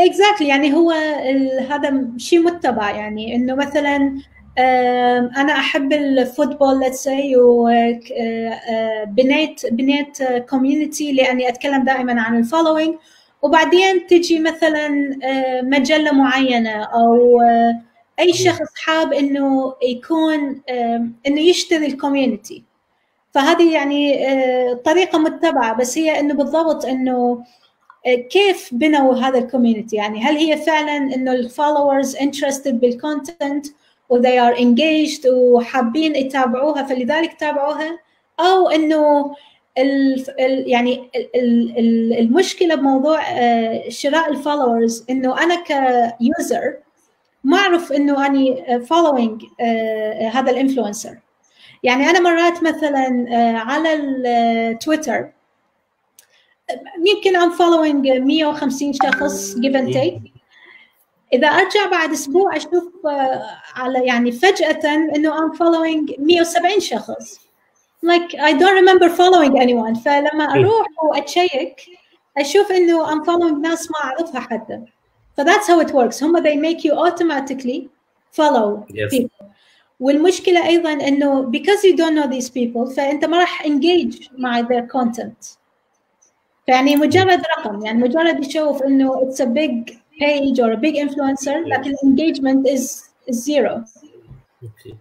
Exactly يعني هو ال... هذا شيء متبع، يعني إنه مثلاً أنا أحب الفوتبول let's say وبنيت بنيت community لأني أتكلم دائما عن الفولوينج، وبعدين تجي مثلا مجلة معينة أو أي شخص حاب إنه يكون إنه يشتري الكوميونتي، فهذه يعني طريقة متبعة. بس هي إنه بالضبط إنه كيف بنوا هذا الكوميونتي، يعني هل هي فعلا إنه الفولورز interested بالكونتنت وthey are engaged وحابين يتابعوها فلذلك تابعوها، أو إنه ال يعني ال المشكلة بموضوع شراء الفولورز إنه أنا كيوزر ما أعرف إنه أني following هذا الإنفلونسر. يعني أنا مرات مثلاً على التويتر يمكن I'm following مية وخمسين شخص give and take، إذا أرجع بعد أسبوع أشوف على يعني فجأة إنه I'm following مية وسبعين شخص like I don't remember following anyone. فلما أروح وأتشيك أشوف إنه I'm following ناس ما أعرفها حتى. ف that's how it works. هم they make you automatically follow yes. people. والمشكلة أيضا إنه because you don't know these people فأنت ما راح engage مع their content. فيعني مجرد رقم، يعني مجرد يشوف إنه it's a big page or a big influencer لكن engagement is zero. Okay.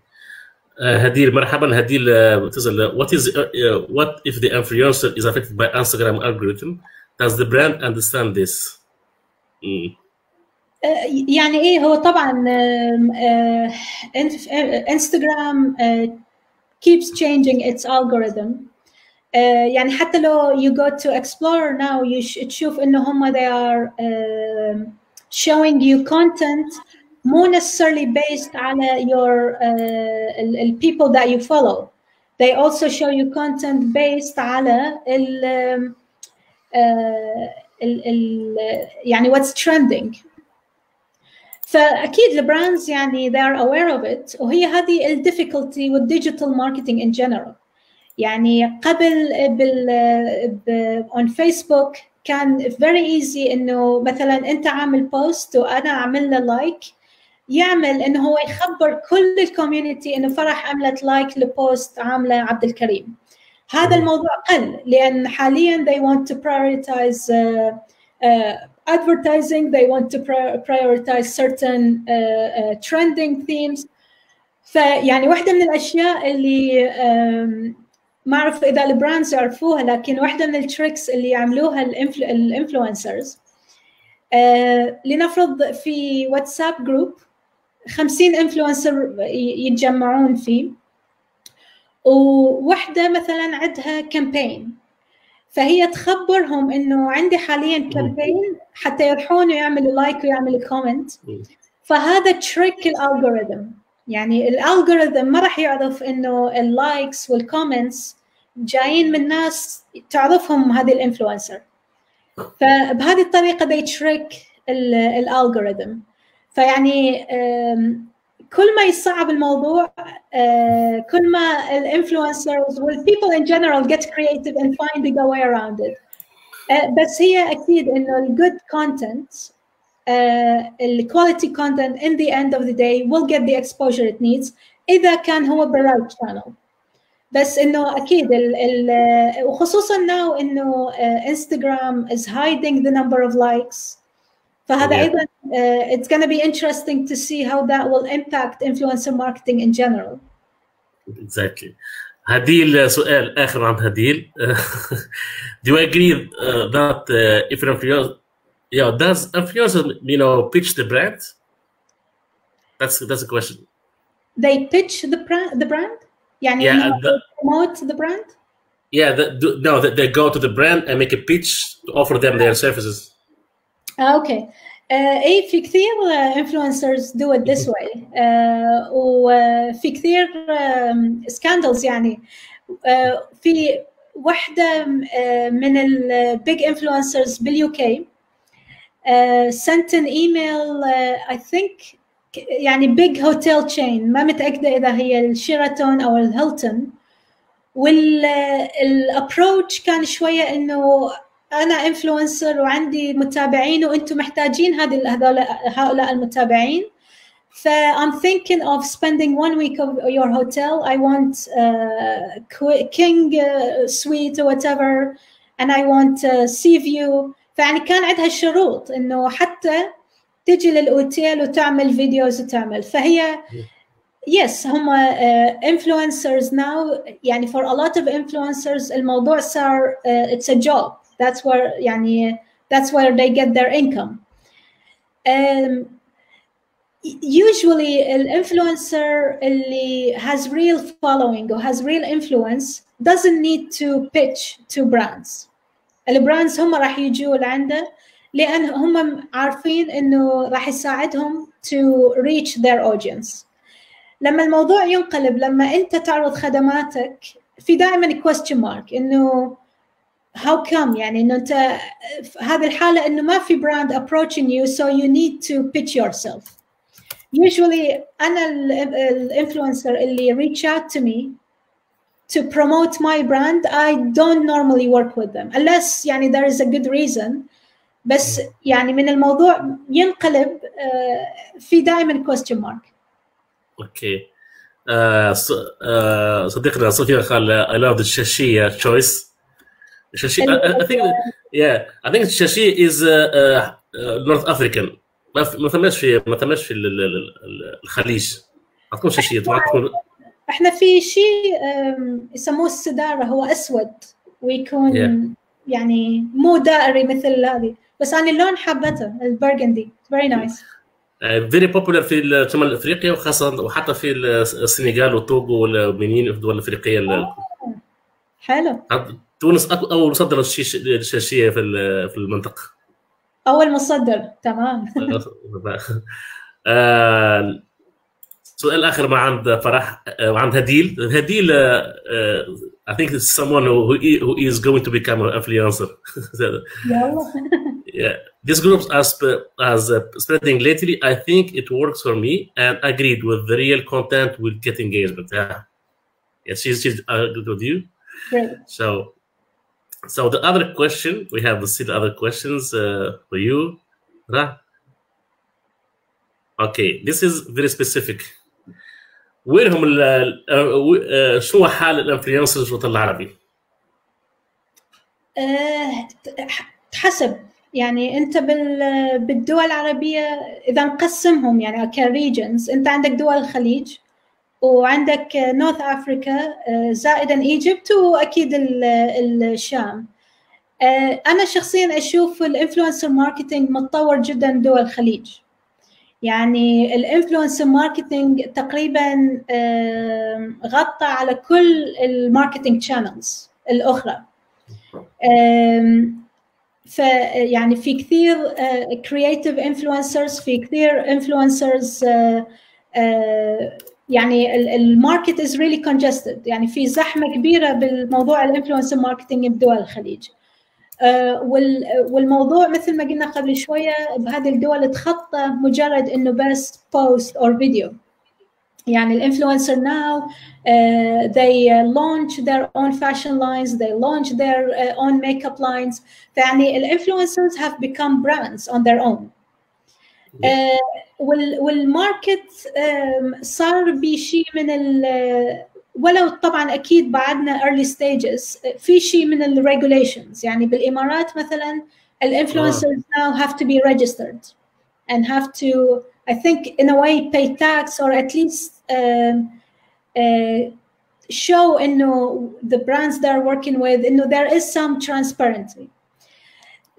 هديل مرحبا. هديل بتسأل what is uh, what if the influencer is affected by Instagram algorithm does the brand understand this? Mm. Uh, يعني ايه هو طبعا انستغرام uh, uh, uh, keeps changing its algorithm. Uh, يعني حتى لو you go to explore now you sh- تشوف انه هم they are uh, showing you content more necessarily based على your uh, people that you follow. They also show you content based على ال, uh, ال, ال يعني what's trending. فأكيد البراندز يعني they are aware of it، وهي هذه ال difficulty with digital marketing in general. يعني قبل بال on Facebook كان very easy إنه مثلاً أنت عامل بوست وأنا عامل له لايك، يعمل إنه هو يخبر كل الكوميونتي إنه فرح عملت لايك لبوست عامله عبد الكريم. هذا الموضوع قل، لأن حالياً they want to prioritize uh, uh, advertising, they want to prioritize certain uh, uh, trending themes. فيعني واحدة من الأشياء اللي um, ما أعرف إذا البراندز يعرفوها، لكن واحدة من التريكس اللي يعملوها الانفلونسرز uh, لنفرض في واتساب جروب خمسين انفلونسر يتجمعون فيه، وواحدة مثلا عندها كامبين، فهي تخبرهم إنه عندي حاليا كامبين حتى يروحون ويعملوا لايك ويعملوا كومنت. فهذا تريك الالجوريثم، يعني الالجوريثم ما راح يعرف إنه اللايكس والكومنتس جايين من ناس تعرفهم هذه الانفلونسر، فبهذه الطريقة دي تريك الالجوريثم. فيعني كل ما يصعب الموضوع uh, كل ما الانفلونسرز والpeople in general get creative and finding a way around it. Uh, بس هي أكيد إنه ال good content, ال uh, quality content in the end of the day will get the exposure it needs إذا كان هو برايت channel. بس إنه أكيد ال ال وخصوصاً now إنه uh, Instagram is hiding the number of likes. فهذا yeah. أيضاً uh, it's going to be interesting to see how that will impact influencer marketing in general. Exactly. هديل سؤال آخر عن هديل. Do you agree uh, that uh, if influencer, yeah, does influencer you know pitch the brand? That's that's a question. They pitch the brand, the brand. يعني yeah, the, promote the brand. Yeah, the, do, no, they go to the brand and make a pitch to offer them their services. اوكي اي في كثير انفلونسرز دو ات ذس واي، وفي كثير سكاندلز. يعني في وحده من البيج انفلونسرز باليو كي سنت ان ايميل اي ثينك يعني بيج هوتيل تشين، ما متاكده اذا هي الشيراتون او الهيلتون، والابروتش كان شويه انه أنا إنفلونسر وعندي متابعين وأنتم محتاجين هذه هؤلاء المتابعين، ف I'm thinking of spending one week of your hotel. I want uh, king uh, suite or whatever, and I want uh, sea view. فيعني كان عندها شروط إنه حتى تجي للأوتيل وتعمل فيديوز وتعمل. فهي yes هم إنفلونسرز uh, now. يعني for a lot of influencers الموضوع صار uh, it's a job. That's where يعني that's where they get their income. Um, usually an influencer اللي has real following or has real influence doesn't need to pitch to brands. البراندز هم راح يجوا لعنده لأن هم عارفين إنه راح يساعدهم to reach their audience. لما الموضوع ينقلب لما أنت تعرض خدماتك في دائما question mark إنه how come يعني إنه أنت في هذه الحالة إنه ما في brand approaching you so you need to pitch yourself. Usually أنا ال influencer اللي reach out to me to promote my brand I don't normally work with them unless يعني there is a good reason. بس يعني من الموضوع ينقلب في دائما question mark. Okay. صديقنا صفير قال I love the Shashia choice. Shashi, I, I think, yeah, I think Shashi is uh, uh, North African. ما ثماش في ما ثماش في الخليج. عطكم شاشية عطكم. إحنا في شيء يسموه السدارة، هو أسود ويكون yeah. يعني مو دائري مثل هذه، بس أنا اللون حبته البرغندي. Very nice. Very popular في شمال أفريقيا وخاصة وحتى في السنغال والتوغو والبنين والدول الأفريقية. آه. حلو. عد... تونس أول مصدر الشاشية في في المنطقة. أول مصدر، تمام. سؤال آخر ما عند فرح وعند هديل. هديل I think it's someone who who is going to become an influencer. yeah, these groups are sp- as uh, spreading lately. I think it works for me and agreed with the real content will get engagement. Yeah, yeah, she's, she's uh, good with you. Great. So, so the other question we have, see the other questions uh, for you. Okay, this is very specific. وين هم ال شو حال الانفلونسرز في الوطن العربي؟ حسب يعني أنت بال بالدول العربية إذا نقسمهم يعني كريجنز، أنت عندك دول الخليج وعندك نورث أفريكا زائدا إيجيبت وأكيد الشام. أنا شخصيا أشوف الانفلونسر ماركتينج متطور جدا دول الخليج. يعني الانفلونسر ماركتينج تقريبا غطى على كل الماركتينج شانلز الاخرى، فيعني في كثير كرييتيف انفلونسرز، في كثير انفلونسرز، يعني الماركت از ريلي كونجستد، يعني في زحمه كبيره بالموضوع الانفلونسر ماركتينج بدول الخليج. والموضوع مثل ما قلنا قبل شوية بهذه الدول تخطى مجرد إنه بس post or video. يعني الانفلونسر now uh, they launch their own fashion lines, they launch their uh, own makeup lines. يعني الانفلونسرز have become brands on their own. Uh, وال والماركت um, صار بشيء من ال ولو طبعا اكيد بعدنا early stages في شيء من ال regulations. يعني بالامارات مثلا الانفلونسرز now have to be registered and have to I think in a way pay tax or at least um, uh, show انه the brands they're working with انه there is some transparency.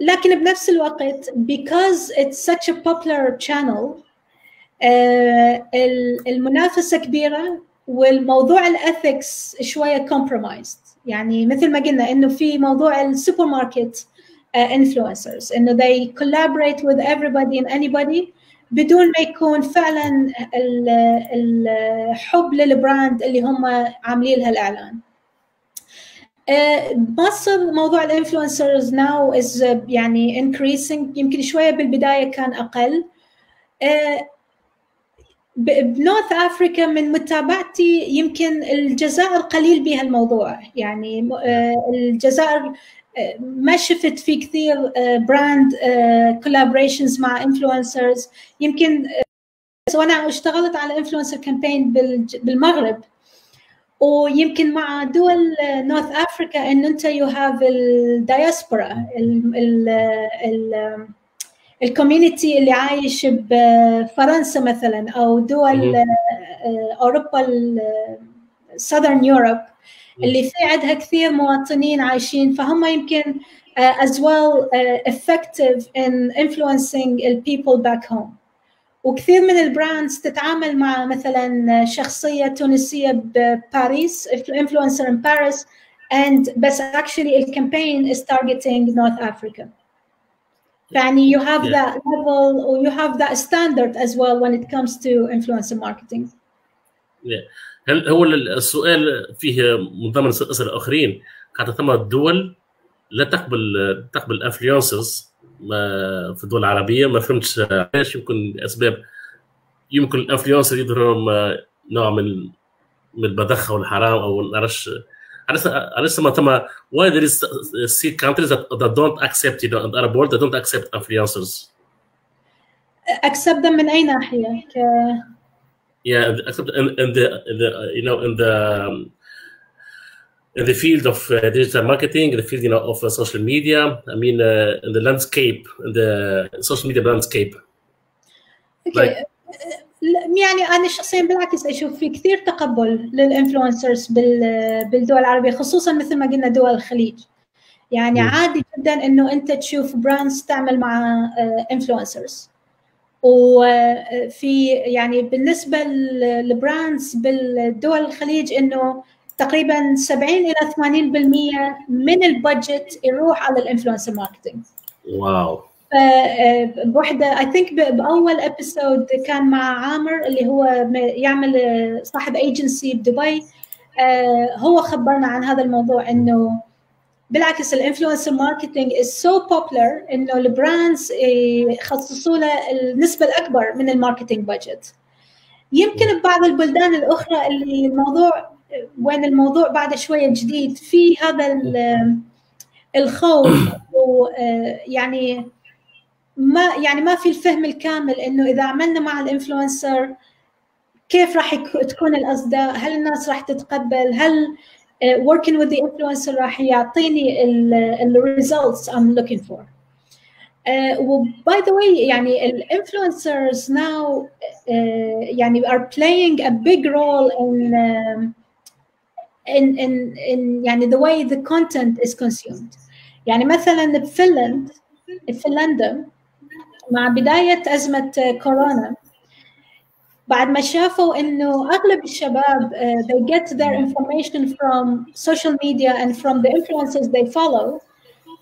لكن بنفس الوقت because it's such a popular channel uh, المنافسة كبيرة والموضوع الأثكس شوية compromised. يعني مثل ما قلنا إنه في موضوع السوبر ماركت influencers إنه they collaborate with everybody and anybody بدون ما يكون فعلاً الحب للبراند اللي هم عاملين لها الإعلان. مصر موضوع الانفلونسرز now is يعني increasing، يمكن شوية بالبداية كان أقل. بنورث أفريكا من متابعتي يمكن الجزائر قليل بها الموضوع. يعني الجزائر ما شفت في كثير براند كولابريشنز مع انفلونسرز. يمكن وأنا اشتغلت على انفلونسر كامبين بالمغرب ويمكن مع دول نورث أفريكا إن أنت you have الدياسبورا ال ال ال الكوميونيتي اللي عايش بفرنسا مثلا او دول اوروبا الساذرن يوروب اللي في عندها كثير مواطنين عايشين، فهم يمكن as well effective in influencing the people back home. وكثير من البراندز تتعامل مع مثلا شخصيه تونسيه بباريس influencer in Paris and بس actually the campaign is targeting North Africa. يعني you have yeah. that level or you have that standard as well when it comes to influencer marketing. Yeah. هل هو السؤال فيه من ضمن أسئلة آخرين قاعدة تم الدول لا تقبل تقبل influencers في الدول العربية؟ ما فهمتش ليش. يمكن أسباب، يمكن influencers يظهرهم نوع من من البذخة والحرام أو نعرفش. I just want to know why there is see countries that, that don't accept you know, in the Arab world that don't accept influencers. Accept them in أي ناحية؟ Yeah, accept in, in the in the you know in the um, in the field of uh, digital marketing, in the field you know of uh, social media. I mean, uh, in the landscape, in the social media landscape. Okay. Like, يعني أنا شخصياً بالعكس أشوف في كثير تقبل للإنفلونسرز بالدول العربية خصوصاً مثل ما قلنا دول الخليج. يعني عادي جداً إنه أنت تشوف براندز تعمل مع إنفلونسرز. وفي يعني بالنسبة للبراندز بالدول الخليج إنه تقريباً سبعين إلى ثمانين بالمئة من البادجت يروح على الإنفلونسر ماركتينج. واو. بوحدة I think بأول episode كان مع عامر اللي هو يعمل صاحب agency بدبي، هو خبرنا عن هذا الموضوع إنه بالعكس الانفلونسر ماركتينج is so popular انه البراندز يخصصوا له النسبه الاكبر من الماركتينج بادجت. يمكن ببعض البلدان الاخرى اللي الموضوع وين الموضوع بعد شويه جديد في هذا الخوف، ويعني ما يعني ما في الفهم الكامل انه اذا عملنا مع الانفلونسر كيف راح تكون الاصداء، هل الناس راح تتقبل، هل working with the influencer راح يعطيني ال results I'm looking for. و by the way يعني ال influencers now uh, يعني are playing a big role in, um, in in in يعني the way the content is consumed. يعني مثلا بفنلند فنلندا مع بداية أزمة كورونا بعد ما شافوا إنه أغلب الشباب uh, they get their information from social media and from the influencers they follow،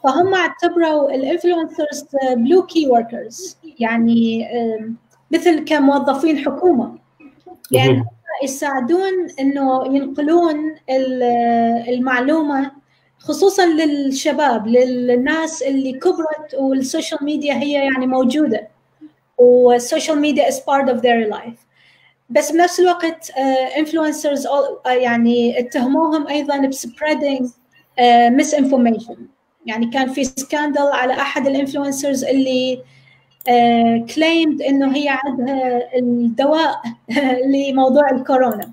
فهم اعتبروا الانفلونسرز blue key workers، يعني uh, مثل كموظفين حكومة، يعني هم يساعدون إنه ينقلون المعلومة خصوصا للشباب، للناس اللي كبرت والسوشيال ميديا هي يعني موجودة، والسوشيال ميديا is part of their life. بس بنفس الوقت انفلونسرز uh, uh, يعني اتهموهم ايضا بسبريدنج مس انفورميشن. يعني كان في سكاندل على احد الانفلونسرز اللي كليمد uh, انه هي عندها الدواء لموضوع الكورونا.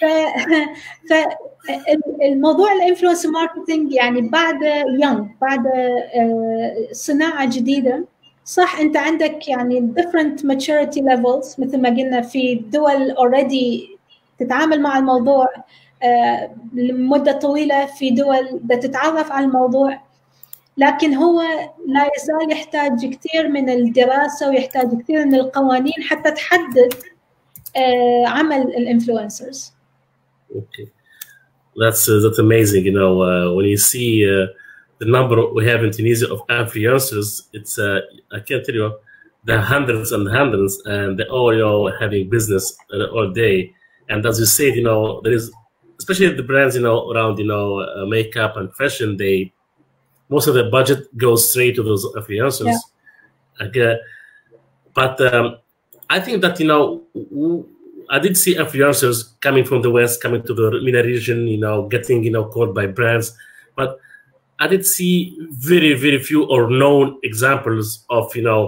ف, ف الموضوع الانفلونسر ماركتينج يعني بعد يونغ بعد uh, صناعه جديده. صح انت عندك يعني different maturity levels مثل ما قلنا، في دول already تتعامل مع الموضوع آه لمده طويله، في دول بتتعرف على الموضوع، لكن هو لا يزال يحتاج كثير من الدراسه ويحتاج كثير من القوانين حتى تحدد آه عمل الانفلونسرز. Okay, that's uh, that's amazing. You know uh, when you see uh... the number we have in Tunisia of influencers, it's uh, I can't tell you the hundreds and hundreds, and they all, you know, having business uh, all day. And as you said, you know, there is, especially the brands, you know, around, you know, uh, makeup and fashion, they most of the budget goes straight to those influencers. Yeah. Okay. But um, I think that, you know, I did see influencers coming from the West, coming to the MENA region, you know, getting, you know, called by brands, but I did see very, very few or known examples of, you know,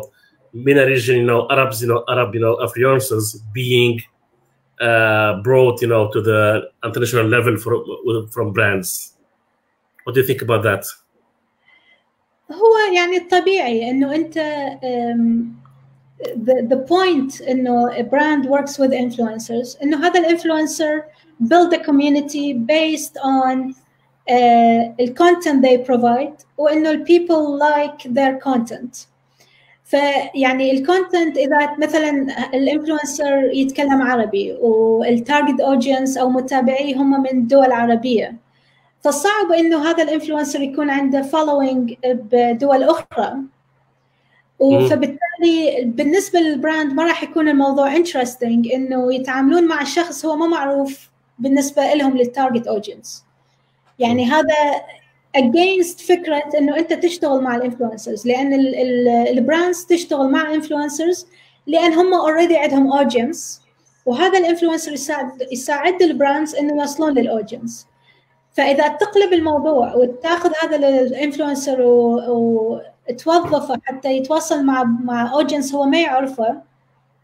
MENA region, you know, Arabs, you know, Arab, you know, influencers being uh, brought, you know, to the international level from, from brands. What do you think about that? هو يعني الطبيعي إنه أنت um, the the point إنه a brand works with influencers إنه هذا الانfluencer build a community based on Uh, the content they provide وإنه the people like their content. فيعني ال content إذا مثلاً الانfluencer يتكلم عربي وال target audience أو متابعيه هم من دول عربية، فصعب إنه هذا الانfluencer يكون عنده following بدول أخرى، وفبالتالي بالنسبة للبراند ما راح يكون الموضوع interesting إنه يتعاملون مع شخص هو ما معروف بالنسبة لهم لل target audience. يعني هذا against فكرة إنه أنت تشتغل مع الانfluencers، لأن البراندز تشتغل مع influencers لأن هم already عندهم audience، وهذا الانfluencer يساعد يساعد البراندز إنه يصلون للaudience. فإذا تقلب الموضوع وتأخذ هذا الانfluencer وتوظفه حتى يتواصل مع مع audience هو ما يعرفه،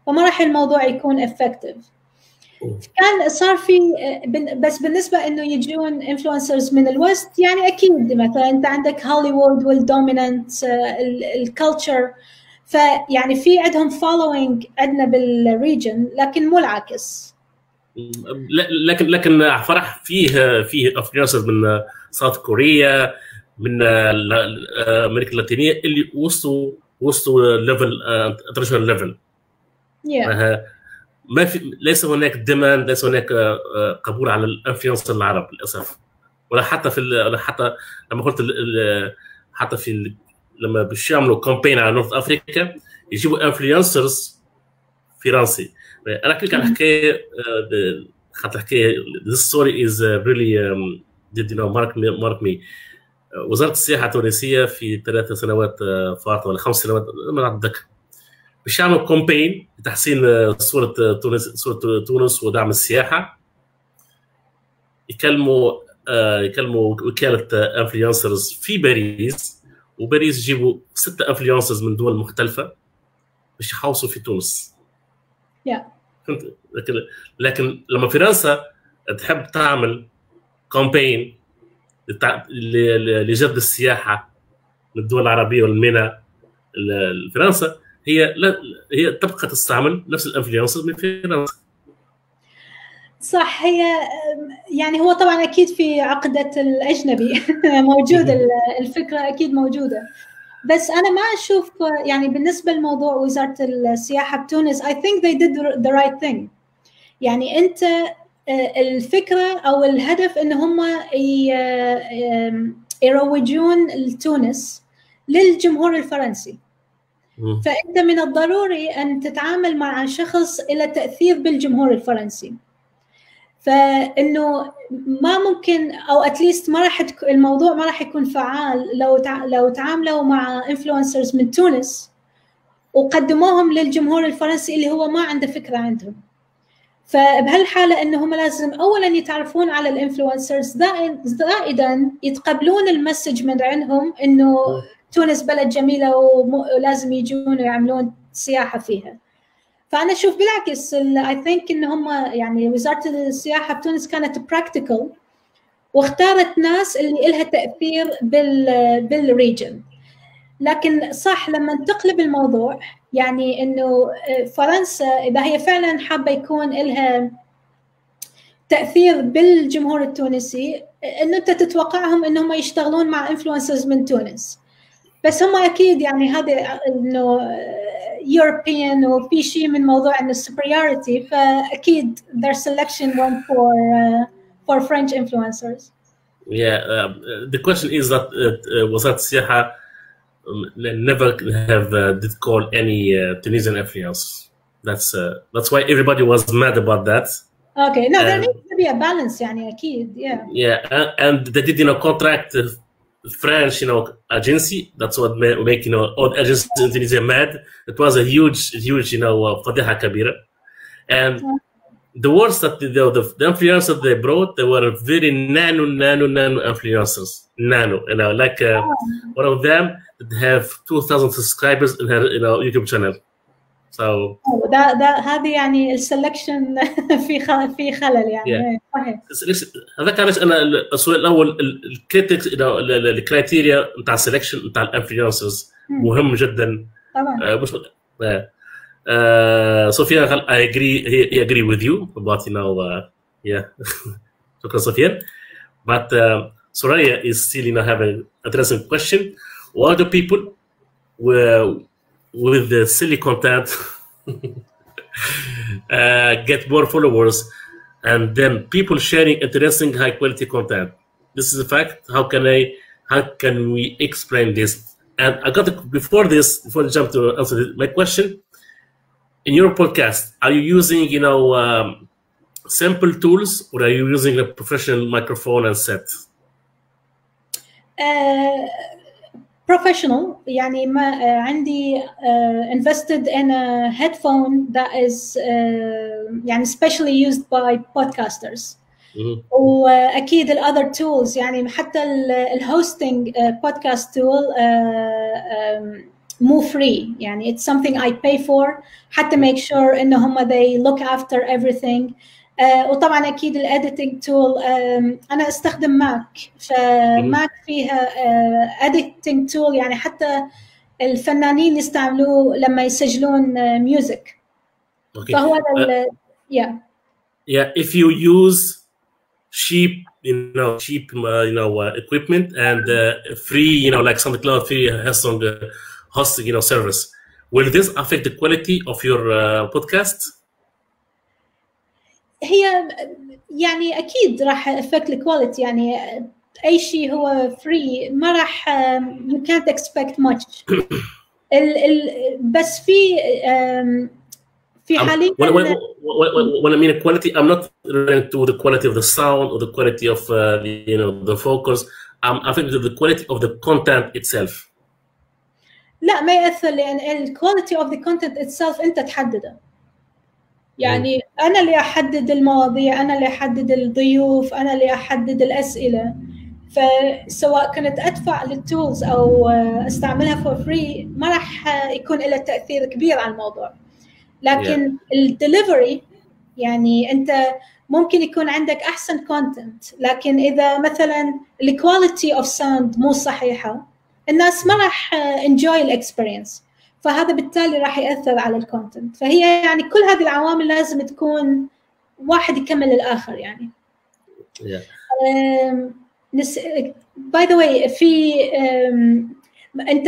فما راح الموضوع يكون effective. كان صار في بس بالنسبه انه يجون انفلونسرز من الوست، يعني اكيد مثلا انت عندك هوليوود والدوميننت الكلتشر، فيعني في عندهم فولوينج عندنا بالريجن، لكن مو العكس. لكن لكن فرح فيه فيه انفلونسرز من ساوث كوريا، من امريكا اللاتينيه، اللي وصلوا وصلوا ليفل انترناشونال ليفل. ما في، ليس هناك ديماند، ليس هناك قبول على الانفلونسر العرب للاسف، ولا حتى في ولا حتى لما قلت حتى في لما باش يعملوا كامبين على نورث افريكا يجيبوا انفلونسرز فرنسي. انا كنت كنحكي خاطر حكايه ذا ستوري از ريلي ديد نو مارك مي مارك مي وزاره السياحه التونسيه في ثلاث سنوات فاتت ولا خمس سنوات ما نتذكر، باش يعملوا كومبين لتحسين صوره تونس صوره تونس ودعم السياحه. يكلموا يكلموا وكاله انفلونسرز في باريس، وباريس يجيبوا سته انفلونسرز من دول مختلفه باش يحوصوا في تونس. يا لكن لكن لما فرنسا تحب تعمل كومبين لجذب السياحه من الدول العربيه والمنى لفرنسا، هي لا هي تبقى تستعمل نفس الانفلونسر من فرنسا. صح، هي يعني هو طبعا اكيد في عقده الاجنبي موجوده الفكره، اكيد موجوده، بس انا ما اشوف يعني بالنسبه لموضوع وزاره السياحه بتونس I think they did the right thing. يعني انت الفكره او الهدف ان هم يروجون لتونس للجمهور الفرنسي، فانت من الضروري ان تتعامل مع شخص الى تاثير بالجمهور الفرنسي، فانه ما ممكن او اتليست ما راح الموضوع ما راح يكون فعال لو لو تعاملوا مع انفلونسرز من تونس وقدموهم للجمهور الفرنسي اللي هو ما عنده فكره عندهم. فبهالحاله انهم لازم اولا يتعرفون على الانفلونسرز، زائدا يتقبلون المسج من عندهم انه تونس بلد جميله ولازم يجون ويعملون سياحه فيها. فانا اشوف بالعكس اي ثينك ان هم يعني وزاره السياحه بتونس كانت براكتيكال واختارت ناس اللي لها تاثير بال بالريجن. لكن صح لما تقلب الموضوع، يعني انه فرنسا اذا هي فعلا حابه يكون لها تاثير بالجمهور التونسي، انه انت تتوقعهم انهم يشتغلون مع انفلونسرز من تونس، بس هم اكيد يعني هذا انه يوروبيان وفي شيء من موضوع انه السوبريورتي، فاكيد their selection went for uh, for French influencers. Yeah, uh, the question is that uh, وزارة السياحة never have uh, did call any uh, Tunisian influencers. That's uh, that's why everybody was mad about that. Okay, no, and, there needs to be a balance, يعني أكيد. Yeah. Yeah, and, and they did you know contract French, you know, agency. That's what make you know all agencies in Tunisia mad. It was a huge, huge, you know, fadiha kabira. And the worst that the the, the influencers they brought, they were very nano, nano, nano influencers. Nano, you know, like uh, one of them that have two thousand subscribers in her, you know, YouTube channel. So. Oh, that that هذه يعني selection في خل في خلل يعني. هذا كان أنا السؤال الأول الكريتيك الكريتيريا نتاع selection نتاع الانفلونسرز مهم جدا. طبعا. مش سفيان قال I agree he agree with you but you know yeah شكرا سفيان. But Soraya is still you know have an interesting question. Why do people were with the silly content uh, get more followers and then people sharing interesting high quality content? This is a fact. How can I how can we explain this? And I got to, before this before I jump to answer my question, in your podcast are you using you know um, simple tools or are you using a professional microphone and set? Uh... Professional, يعني ما uh, عندي uh, invested in a headphone that is uh, يعني specially used by podcasters. وأكيد ال other tools يعني حتى ال hosting uh, podcast tool uh, um, more free. يعني it's something I pay for. حتى make sure إن هم they look after everything. Uh, وطبعا اكيد الاديتنج تول uh, انا استخدم ماك، فماك فيها اديتنج uh, تول يعني حتى الفنانين يستعملوه لما يسجلون ميوزك. uh, okay. فهو uh, yeah yeah if you use cheap you know cheap uh, you know uh, equipment and uh, free you know like SoundCloud free has on the hosting you know service, will this affect the quality of your uh, podcast? هي يعني اكيد راح افكت الكواليتي، يعني اي شيء هو فري ما راح you can't expect much. ال ال بس في في حاليا when I mean quality I'm not referring to the quality of the sound or the quality of uh, you know the focus. I'm affected with the quality of the content itself. لا ما يأثر لأن ال quality of the content itself أنت تحدده. يعني أنا اللي أحدد المواضيع، أنا اللي أحدد الضيوف، أنا اللي أحدد الأسئلة. فسواء كنت أدفع للتولز أو أستعملها for free ما راح يكون إلها تأثير كبير على الموضوع. لكن yeah. الدليفري يعني أنت ممكن يكون عندك أحسن كونتنت، لكن إذا مثلاً الكواليتي أوف ساوند مو صحيحة الناس ما راح إنجوي الإكسبرينس، فهذا بالتالي راح يأثر على الكونتنت. فهي يعني كل هذه العوامل لازم تكون واحد يكمل الآخر يعني. yeah. um, نس... by the way في um, أنت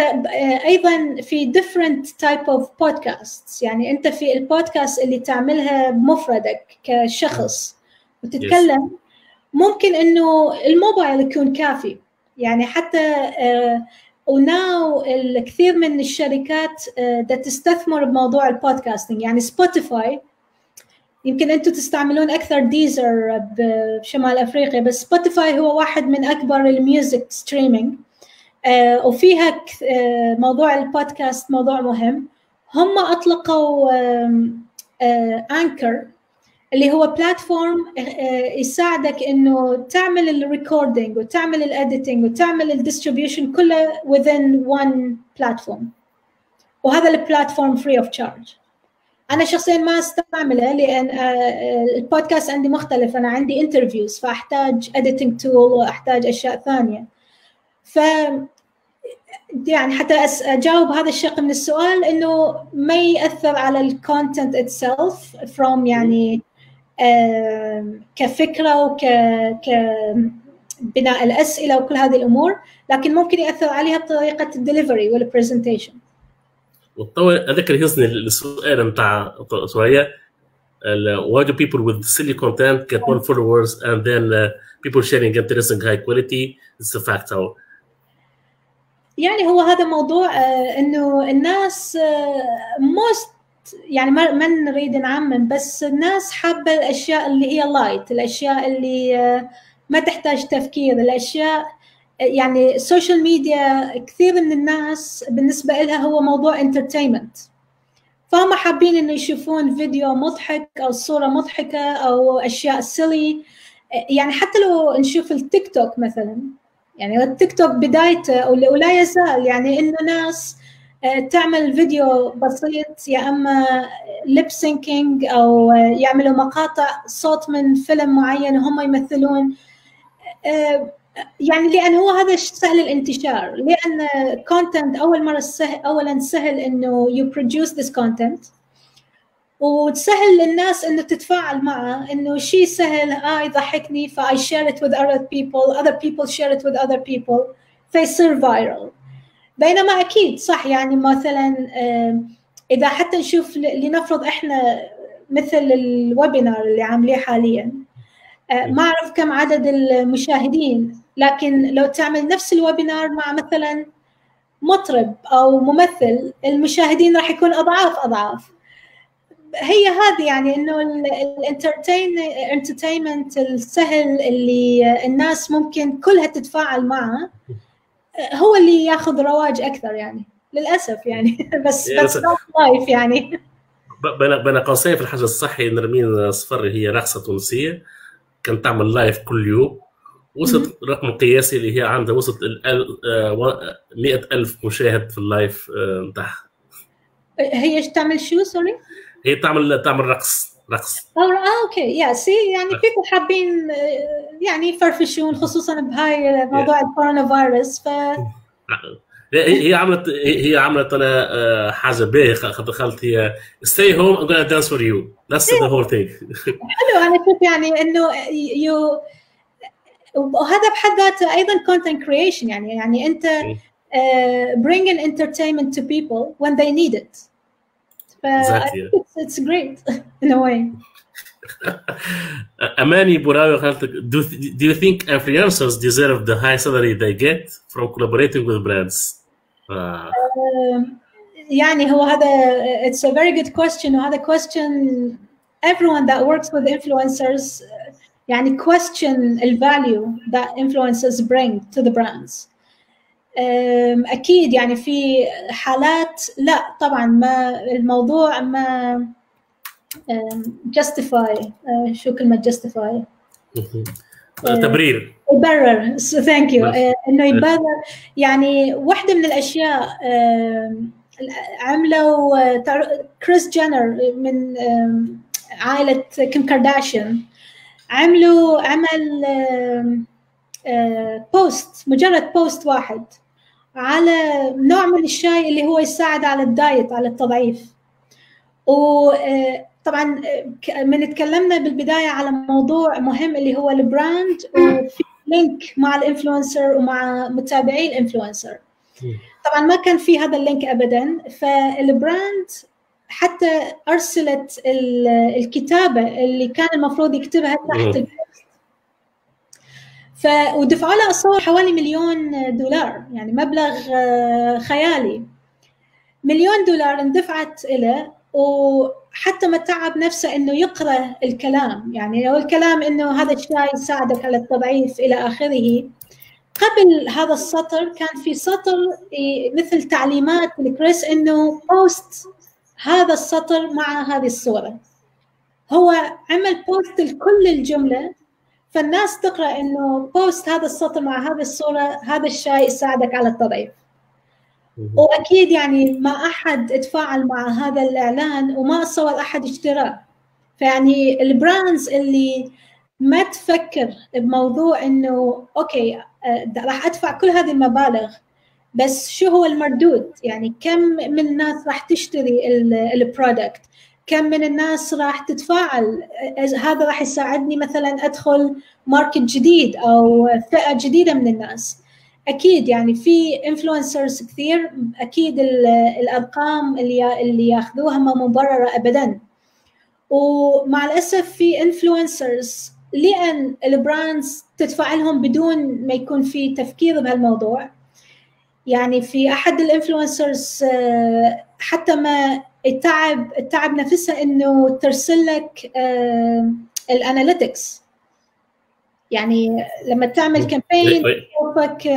أيضاً في different type of podcasts. يعني أنت في البودكاست اللي تعملها بمفردك كشخص وتتكلم ممكن أنه الموبايل يكون كافي يعني حتى وناو uh, الكثير من الشركات uh, تستثمر بموضوع البودكاستنج. يعني سبوتيفاي يمكن أنتوا تستعملون أكثر ديزر بشمال أفريقيا، بس سبوتيفاي هو واحد من أكبر الميوزك ستريمينج Uh, وفيها uh, موضوع البودكاست موضوع مهم. هم أطلقوا أنكر uh, uh, اللي هو بلاتفورم uh, يساعدك إنه تعمل الريكوردينج وتعمل الأديتينج وتعمل الديستريبيوشن كله within one platform، وهذا البلاتفورم free of charge. أنا شخصيا ما استعمله لأن uh, البودكاست عندي مختلف، أنا عندي انترفيوز فأحتاج أديتينج تول وأحتاج أشياء ثانية. ف يعني حتى أجاوب هذا الشق من السؤال إنه ما يأثر على الكونتنت itself from يعني آه كفكرة وك كبناء الأسئلة وكل هذه الأمور، لكن ممكن يأثر عليها بطريقة الدليفري والبرزنتيشن. والطول أذكر يصني السؤال متاع سوريا why do people with silly content get more followers and then uh, people sharing interesting high quality is a factor. يعني هو هذا موضوع إنه الناس most يعني ما ما نريد نعمم، بس الناس حابة الأشياء اللي هي لايت، الأشياء اللي ما تحتاج تفكير، الأشياء يعني السوشيال ميديا كثير من الناس بالنسبة لها هو موضوع انترتينمنت، فهم حابين إنه يشوفون فيديو مضحك أو صورة مضحكة أو أشياء سيلي. يعني حتى لو نشوف التيك توك مثلاً، يعني التيك توك بدايته ولا يزال يعني إنه ناس تعمل فيديو بسيط يا أما ليب سينكينج أو يعملوا مقاطع صوت من فيلم معين وهم يمثلون، يعني لأن هو هذا سهل الانتشار، لأن كونتنت أول مرة سهل، أولاً سهل إنه you produce this content وتسهل للناس إنه تتفاعل معه، إنه شيء سهل آه يضحكني ف I share it with other people other people share it with other people فيصير viral. بينما أكيد صح يعني مثلاً إذا حتى نشوف لنفرض إحنا مثل الويبينار اللي عامليه حالياً ما أعرف كم عدد المشاهدين، لكن لو تعمل نفس الويبينار مع مثلاً مطرب أو ممثل المشاهدين راح يكون أضعاف أضعاف. هي هذه يعني إنه الانترتين انترتينمنت السهل اللي الناس ممكن كلها تتفاعل معه هو اللي ياخذ رواج أكثر يعني للأسف يعني بس بس لايف يعني. بنا بنا قاسية في الحاجة الصحي نرمين صفر هي رقصة تونسية كانت تعمل لايف كل يوم، وصلت رقم قياسي اللي هي عندها وصلت مئة ألف مشاهد في اللايف نتاعها. هي ايش تعمل شو سوري؟ هي تعمل تعمل رقص رقص اه اوكي يا سي يعني بيكو حابين يعني يفرفشون خصوصا بهاي موضوع الكورونا فيروس. ف هي عملت هي عملت انا حاجه بايخه دخلت هي stay home I'm gonna dance for you that's the whole thing. حلو انا شفت يعني انه يو وهذا بحد ذاته ايضا content creation يعني يعني انت Uh, bring an entertainment to people when they need it. Exactly. It's, it's great in a way. Amani Burawi, do do you think influencers deserve the high salary they get from collaborating with brands? Uh. Uh, يعني هو هذا it's a very good question. وهذا question everyone that works with influencers يعني question the value that influencers bring to the brands. أكيد يعني في حالات لا طبعا ما الموضوع ما justify شو كلمة justify تبرير يبرر thank you إنه يبرر. يعني واحدة من الأشياء عملوا كريس جينر من عائلة كيم كارداشيان عملوا عمل بوست مجرد بوست واحد على نوع من الشاي اللي هو يساعد على الدايت على التضعيف. وطبعا من تكلمنا بالبداية على موضوع مهم اللي هو البراند وفي لينك مع الانفلونسر ومع متابعي الانفلونسر. طبعا ما كان في هذا اللينك أبدا، فالبراند حتى أرسلت الكتابة اللي كان المفروض يكتبها تحت البوست ف... ودفعوا لها أصور حوالي مليون دولار، يعني مبلغ خيالي. مليون دولار اندفعت له، وحتى ما تعب نفسه إنه يقرأ الكلام، يعني لو الكلام إنه هذا الشاي يساعدك على التضعيف إلى آخره، قبل هذا السطر كان في سطر مثل تعليمات لكريس إنه بوست هذا السطر مع هذه الصورة. هو عمل بوست لكل الجملة، فالناس تقرأ إنه بوست هذا السطر مع هذه الصورة، هذا الشاي يساعدك على التضعيف. وأكيد يعني ما أحد اتفاعل مع هذا الإعلان وما صور أحد اشتراه. فيعني البراندز اللي ما تفكر بموضوع إنه أوكي راح أدفع كل هذه المبالغ بس شو هو المردود، يعني كم من الناس راح تشتري البرودكت، كم من الناس راح تتفاعل، هذا راح يساعدني مثلا أدخل ماركت جديد أو فئة جديدة من الناس. أكيد يعني في إنفلونسرز كثير أكيد الأرقام اللي اللي ياخذوها ما مبررة أبدا. ومع الأسف في إنفلونسرز لأن البراندز تدفع لهم بدون ما يكون في تفكير بهالموضوع. يعني في أحد الإنفلونسرز حتى ما التعب التعب نفسها إنه ترسل لك الأناليتكس، يعني لما تعمل كامبين تشوفك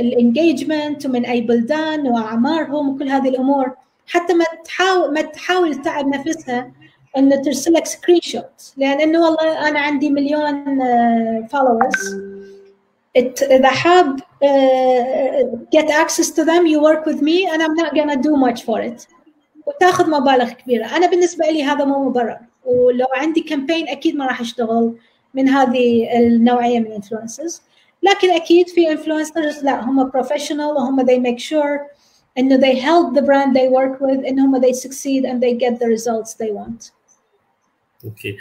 الانجيجمنت ومن أي بلدان وأعمارهم وكل هذه الأمور، حتى ما تحاول ما تحاول تعب نفسها إنه ترسل لك سكرين شوت، لأن إنه والله أنا عندي مليون فولورز. إذا حاب get access to them, you work with me and I'm not gonna do much for it. وتأخذ مبالغ كبيرة. أنا بالنسبة لي هذا مو مبرر، ولو عندي كامبين أكيد ما راح أشتغل من هذه النوعية من influencers. لكن أكيد في influencers لا هم professional وهم they make sure إنه they help the brand they work with إنهم they succeed and they get the results they want. Okay.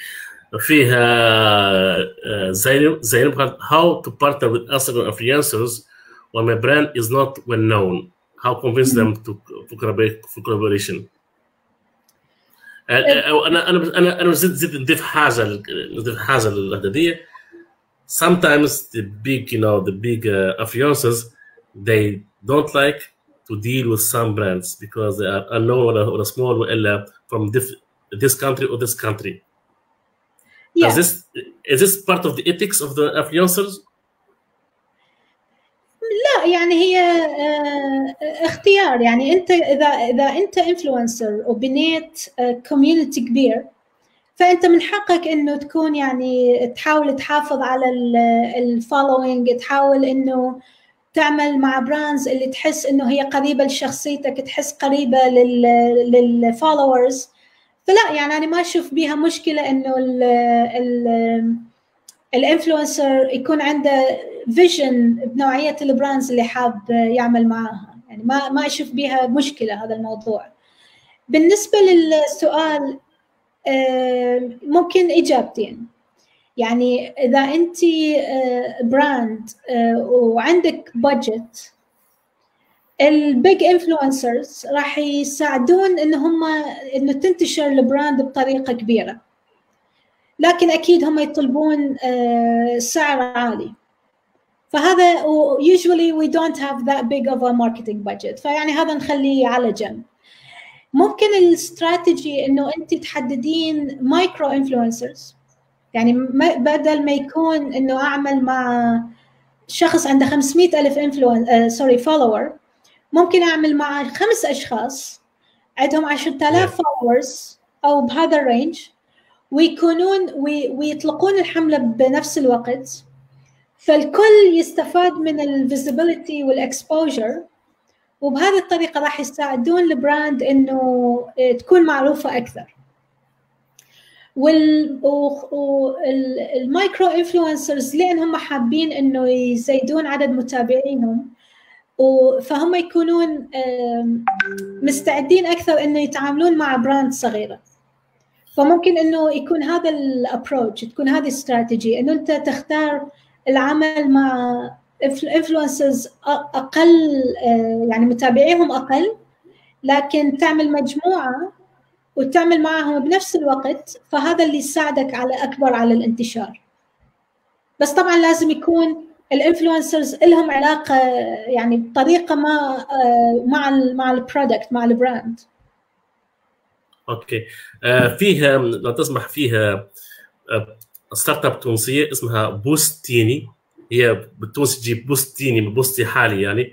فيها زينب زينب قالت how to partner with Instagram influencers when my brand is not well known, how convince them to for collaboration. أنا أنا أنا أنا زيد زيد نضيف حاجة نضيف حاجة للهدية. Sometimes the big you know the big uh, influencers they don't like to deal with some brands because they are unknown or small or from this country or this country. Yeah. Is this is this part of the ethics of the influencers? لا يعني هي اختيار. يعني أنت إذا إذا أنت influencer وبنيت community كبير فأنت من حقك إنه تكون يعني تحاول تحافظ على ال following، تحاول إنه تعمل مع brands اللي تحس إنه هي قريبة لشخصيتك، تحس قريبة لل لل followers. فلا يعني أنا ما أشوف بيها مشكلة إنه ال ال الانفلونسر يكون عنده فيجن بنوعية البراندز اللي حاب يعمل معاها، يعني ما ما أشوف بيها مشكلة هذا الموضوع. بالنسبة للسؤال ممكن إجابتين، يعني إذا أنت براند وعندك بادجت البيج انفلونسرز راح يساعدون ان هم انه تنتشر البراند بطريقه كبيره، لكن اكيد هم يطلبون سعر عالي. فهذا usually we don't have that big of a marketing budget، فيعني هذا نخليه على جنب. ممكن الاستراتيجي انه انت تحددين مايكرو انفلونسرز يعني ما بدل ما يكون انه اعمل مع شخص عنده خمسمائة الف انفلونسر سوري فولوور، ممكن اعمل مع خمس اشخاص عندهم عشرة آلاف فولورز او بهذا الرينج، ويكونون ويطلقون الحمله بنفس الوقت، فالكل يستفاد من الفيزيبيليتي والاكسبوجر، وبهذه الطريقه راح يساعدون البراند انه تكون معروفه اكثر. والمايكرو انفلونسرز لانهم حابين انه يزيدون عدد متابعينهم، فهم يكونون مستعدين اكثر انه يتعاملون مع براند صغيره. فممكن انه يكون هذا الابروتش، تكون هذه الاستراتيجيه، انه انت تختار العمل مع انفلونسرز اقل، يعني متابعيهم اقل، لكن تعمل مجموعه وتعمل معهم بنفس الوقت، فهذا اللي يساعدك على اكبر على الانتشار. بس طبعا لازم يكون الانفلونسرز لهم علاقه يعني بطريقه ما مع ال مع البرودكت مع البراند. اوكي، فيها لو تسمح فيها ستارت اب تونسيه اسمها بوست تيني، هي بالتونسي تجيب بوست تيني من بوستي حالي يعني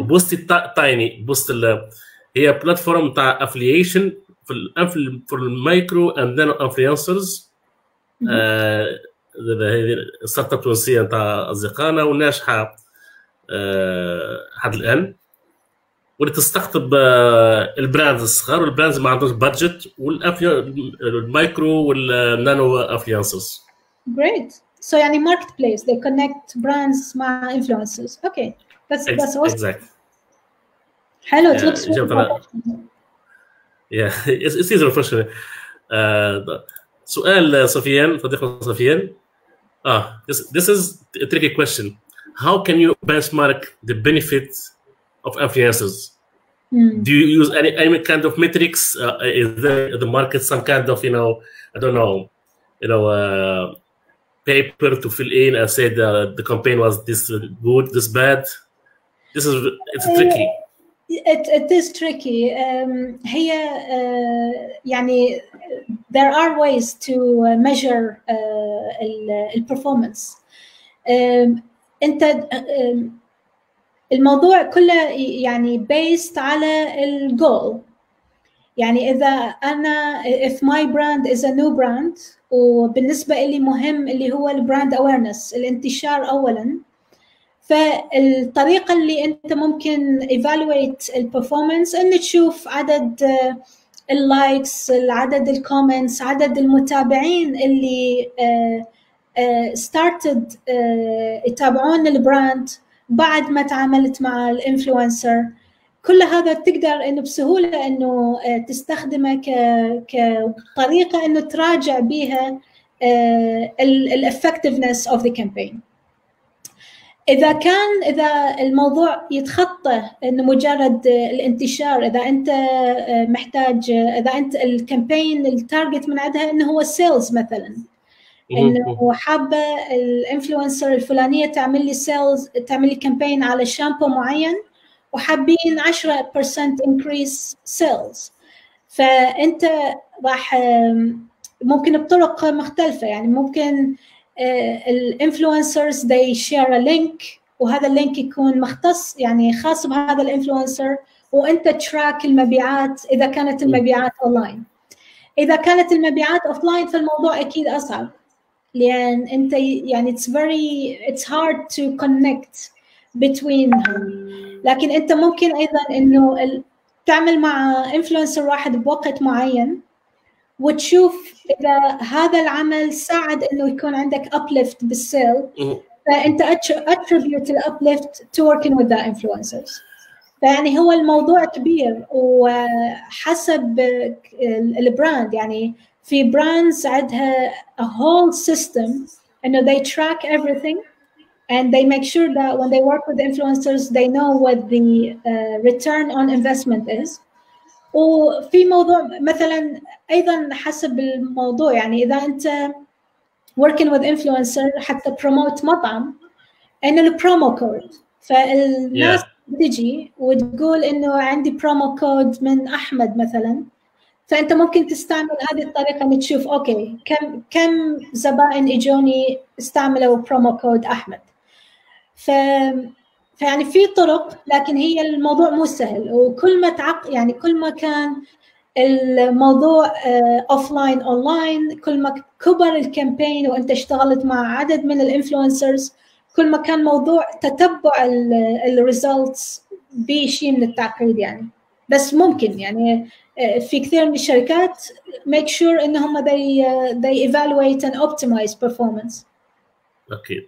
بوست تايني. بوست هي بلاتفورم تاع افلييشن في الانفل فور المايكرو اند نانو انفلونسرز. هذه ستارت اب تونسيه تاع اصدقائنا وناجحه حد الان، واللي تستقطب البراندز الصغار والبراندز ما عندهمش بادجت والمايكرو والنانو انفلونسرز. Great. So يعني marketplace they connect brands مع influencers. Okay. That's that's awesome. Exactly. حلو. It looks good. Yeah. It's it's easier for sure. سؤال صفيان، صديقنا صفيان. Ah, this this is a tricky question. How can you benchmark the benefits of influencers? Mm. Do you use any any kind of metrics? Uh, is there the market some kind of, you know, I don't know, you know, uh, paper to fill in and say the the campaign was this good, this bad? This is it's tricky. It it is tricky. Um, هي uh, يعني there are ways to measure uh, the performance. Um, أنت um, الموضوع كله يعني based على ال goal. يعني إذا أنا if my brand is a new brand، وبالنسبة إلي مهم اللي هو ال brand awareness، الانتشار أولاً، فالطريقة اللي أنت ممكن evaluate ال performance إن تشوف عدد ال likes، عدد ال comments، عدد المتابعين اللي started يتابعون ال brand بعد ما تعاملت مع الانفلونسر. كل هذا تقدر انه بسهوله انه تستخدمه كطريقه انه تراجع بها الافكتيفنس اوف ذا كامبين. اذا كان اذا الموضوع يتخطى انه مجرد الانتشار، اذا انت محتاج، اذا انت الكامبين التارجت من عندها انه هو سيلز مثلا، انه حابه الانفلونسر الفلانيه تعمل لي سيلز، تعمل لي كامبين على شامبو معين، وحابين عشرة بالمية انكريس سيلز، فانت راح ممكن بطرق مختلفه. يعني ممكن الانفلونسرز they share a link، وهذا اللينك يكون مختص يعني خاص بهذا الانفلونسر، وانت تراك المبيعات اذا كانت المبيعات اونلاين. اذا كانت المبيعات اوفلاين فالموضوع اكيد اصعب، لأن أنت يعني it's very it's hard to connect betweenهم. لكن أنت ممكن أيضا إنه تعمل مع influencer واحد بوقت معين، وتشوف إذا هذا العمل ساعد إنه يكون عندك uplift بالسيل، فأنت attribute the uplift to working with the influencers. فيعني هو الموضوع كبير وحسب البراند. يعني في براندز عندها a whole system and they track everything and they make sure that when they work with influencers they know what the uh, return on investment is. وفي موضوع مثلا ايضا حسب الموضوع، يعني اذا انت working with influencer حتى promote مطعم، ان البرومو كود، فالناس yeah. تجي وتقول انه عندي برومو كود من احمد مثلا، فانت ممكن تستعمل هذه الطريقه ان تشوف اوكي كم كم زبائن اجوني استعملوا برومو كود احمد. ف فيعني في طرق، لكن هي الموضوع مو سهل، وكل ما تعق يعني كل ما كان الموضوع اوفلاين اونلاين، كل ما كبر الكامبين وانت اشتغلت مع عدد من الانفلونسرز، كل ما كان موضوع تتبع الريزلتس بشيء من التعقيد يعني. بس ممكن يعني في كثير من الشركات make sure انهم they they evaluate and optimize performance. اوكي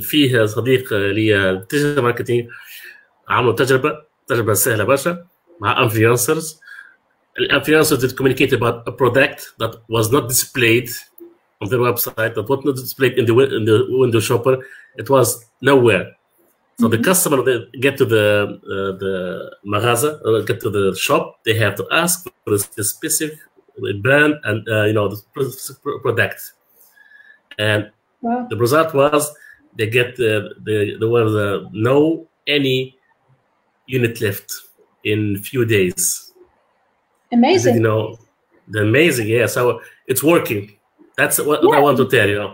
فيه صديق لي ديجيتال ماركتينج عملوا تجربه تجربه سهله برشا مع انفلونسرز. الانفلونسرز did communicate about a product that was not displayed on their website, that was not displayed in the in the window shopper, it was nowhere. So mm-hmm. the customer they get to the uh, the magaza or get to the shop, they have to ask for the specific brand and uh, you know the product, and wow. the result was they get uh, the there was uh, no any unit left in few days. Amazing. You know, the amazing, yeah. So it's working. That's what yeah. I want to tell you.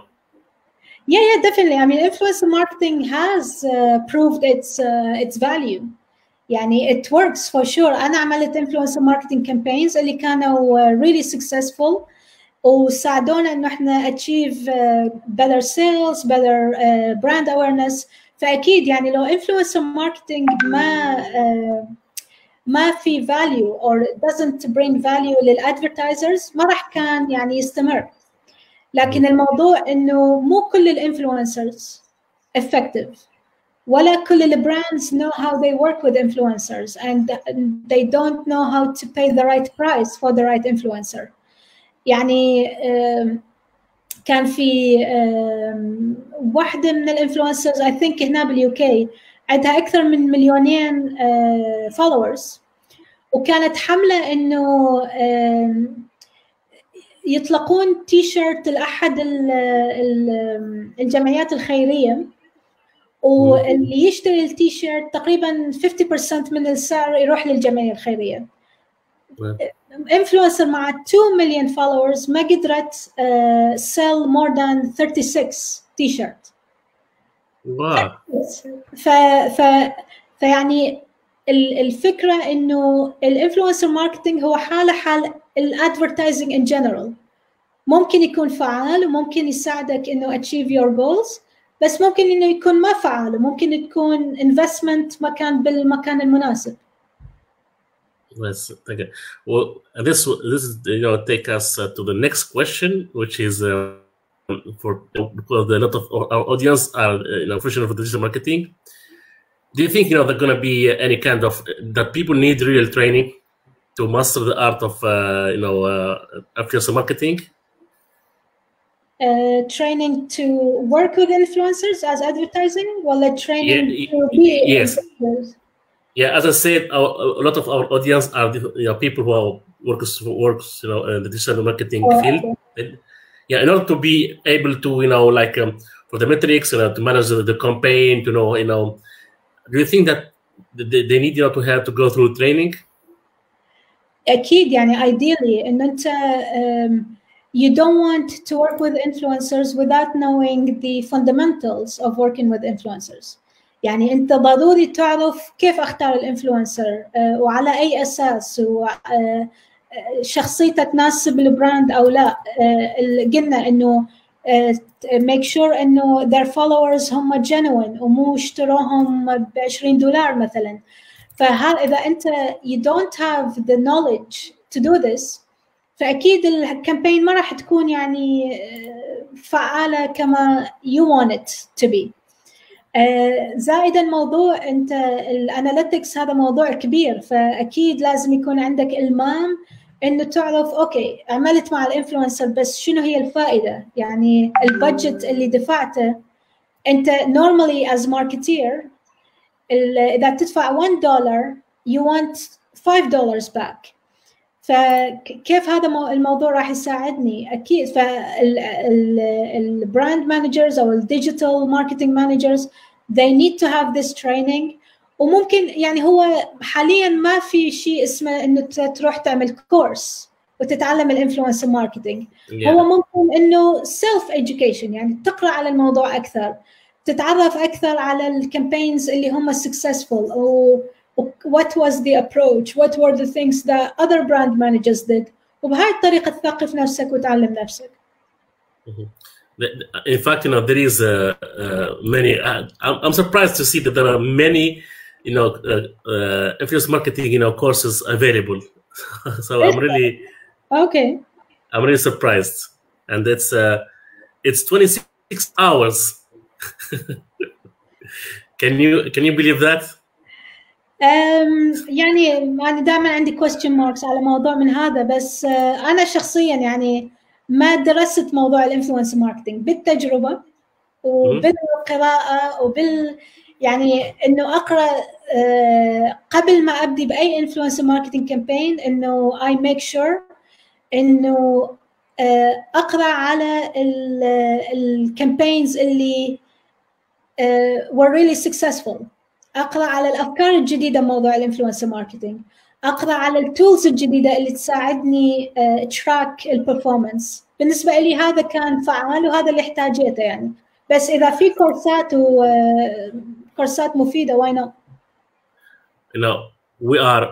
Yeah, yeah, definitely. I mean, influencer marketing has uh, proved its uh, its value. يعني it works for sure. أنا عملت influencer marketing campaigns اللي كانوا uh, really successful وساعدونا إنه إحنا achieve uh, better sales, better uh, brand awareness. فأكيد يعني لو influencer marketing ما uh, ما في value or doesn't bring value لل advertisers ما رح كان يعني يستمر. لكن الموضوع إنه مو كل الانفلونسرز effective ولا كل البراندز know how they work with influencers and they don't know how to pay the right price for the right influencer. يعني كان في واحدة من الانفلونسرز I think هنا باليوكي عندها أكثر من مليونين followers وكانت حملة إنه يطلقون تي شيرت لأحد الجمعيات الخيرية واللي يشتري التي شيرت تقريبا خمسين بالمئة من السعر يروح للجمعية الخيرية. انفلونسر مع two million followers ما قدرت sell more than thirty-six تي شيرت. واو. ف ف فيعني الفكرة إنه الانفلونسر ماركتينج هو حالة حال الادفرتايزنج ان جنرال، ممكن يكون فعال وممكن يساعدك انه achieve your goals، بس ممكن انه يكون ما فعال، ممكن تكون investment ما كان بالمكان المناسب. Yes, okay. Well, this this is you know take us uh, to the next question, which is uh, for because a lot of our audience are uh, you know professional for digital marketing. Do you think you know there's going to be any kind of that people need real training to master the art of uh, you know uh, influencer marketing? Uh, training to work with influencers as advertising, while well, training yeah, to be yes. influencers. Yeah, as I said, our, a lot of our audience are you know people who are workers works you know in the digital marketing oh, field. Okay. Yeah, in order to be able to you know like um, for the metrics and you know, to manage the, the campaign, to know you know, do you think that they, they need you know, to have to go through training? أكيد يعني ideally إنه أنت um, you don't want to work with influencers without knowing the fundamentals of working with influencers. يعني أنت ضروري تعرف كيف أختار الانفلونسر uh, وعلى أي أساس وشخصيته تناسب البراند أو لا. uh, قلنا إنه uh, make sure إنه their followers هم genuine ومو اشتروهم بعشرين دولار مثلاً. فهل إذا أنت you don't have the knowledge to do this فأكيد الكامبين ما راح تكون يعني فعالة كما you want it to be. زائدا موضوع أنت الأناليتكس هذا موضوع كبير، فأكيد لازم يكون عندك إلمام إنه تعرف أوكي عملت مع الإنفلونسر بس شنو هي الفائدة، يعني البادجت اللي دفعته أنت normally as marketer إذا تدفع one dollar you want five dollars back. فكيف هذا الموضوع راح يساعدني؟ أكيد فالبراند مانجرز أو الديجيتال ماركتينج مانجرز they need to have this training وممكن يعني هو حاليا ما في شيء اسمه انه تروح تعمل كورس وتتعلم الانفلونسر ماركتينج. yeah. هو ممكن انه سيلف اديوكيشن، يعني تقرا على الموضوع اكثر، تتعرف اكثر على الكامبينز اللي هم سكسسفول، او what was the approach, what were the things that other brand managers did. وبهاي الطريقه تثقف نفسك وتعلم نفسك. In fact, you know, there is uh, uh, many. Uh, I'm surprised to see that there are many, you know, uh, uh, influence marketing, you know, courses available. So I'm really okay. I'm really surprised, and it's uh, it's twenty-six hours. Can you can you believe that? Um, يعني يعني دائما عندي question marks على موضوع من هذا، بس uh, أنا شخصيا يعني ما درست موضوع الانفلونس ماركتينج بالتجربه وبالقراءه وبال يعني انه اقرا أه قبل ما ابدي باي انفلونس ماركتينج كامبين، انه اي ميك شور انه أه اقرا على الكامبينز اللي أه were really successful، اقرا على الافكار الجديده موضوع الانفلونس ماركتينج، اقرا على التولز الجديده اللي تساعدني تراك البرفورمانس. بالنسبه لي هذا كان فعال وهذا اللي احتاجيته يعني. بس اذا في كورسات وكورسات مفيده why not. No, we are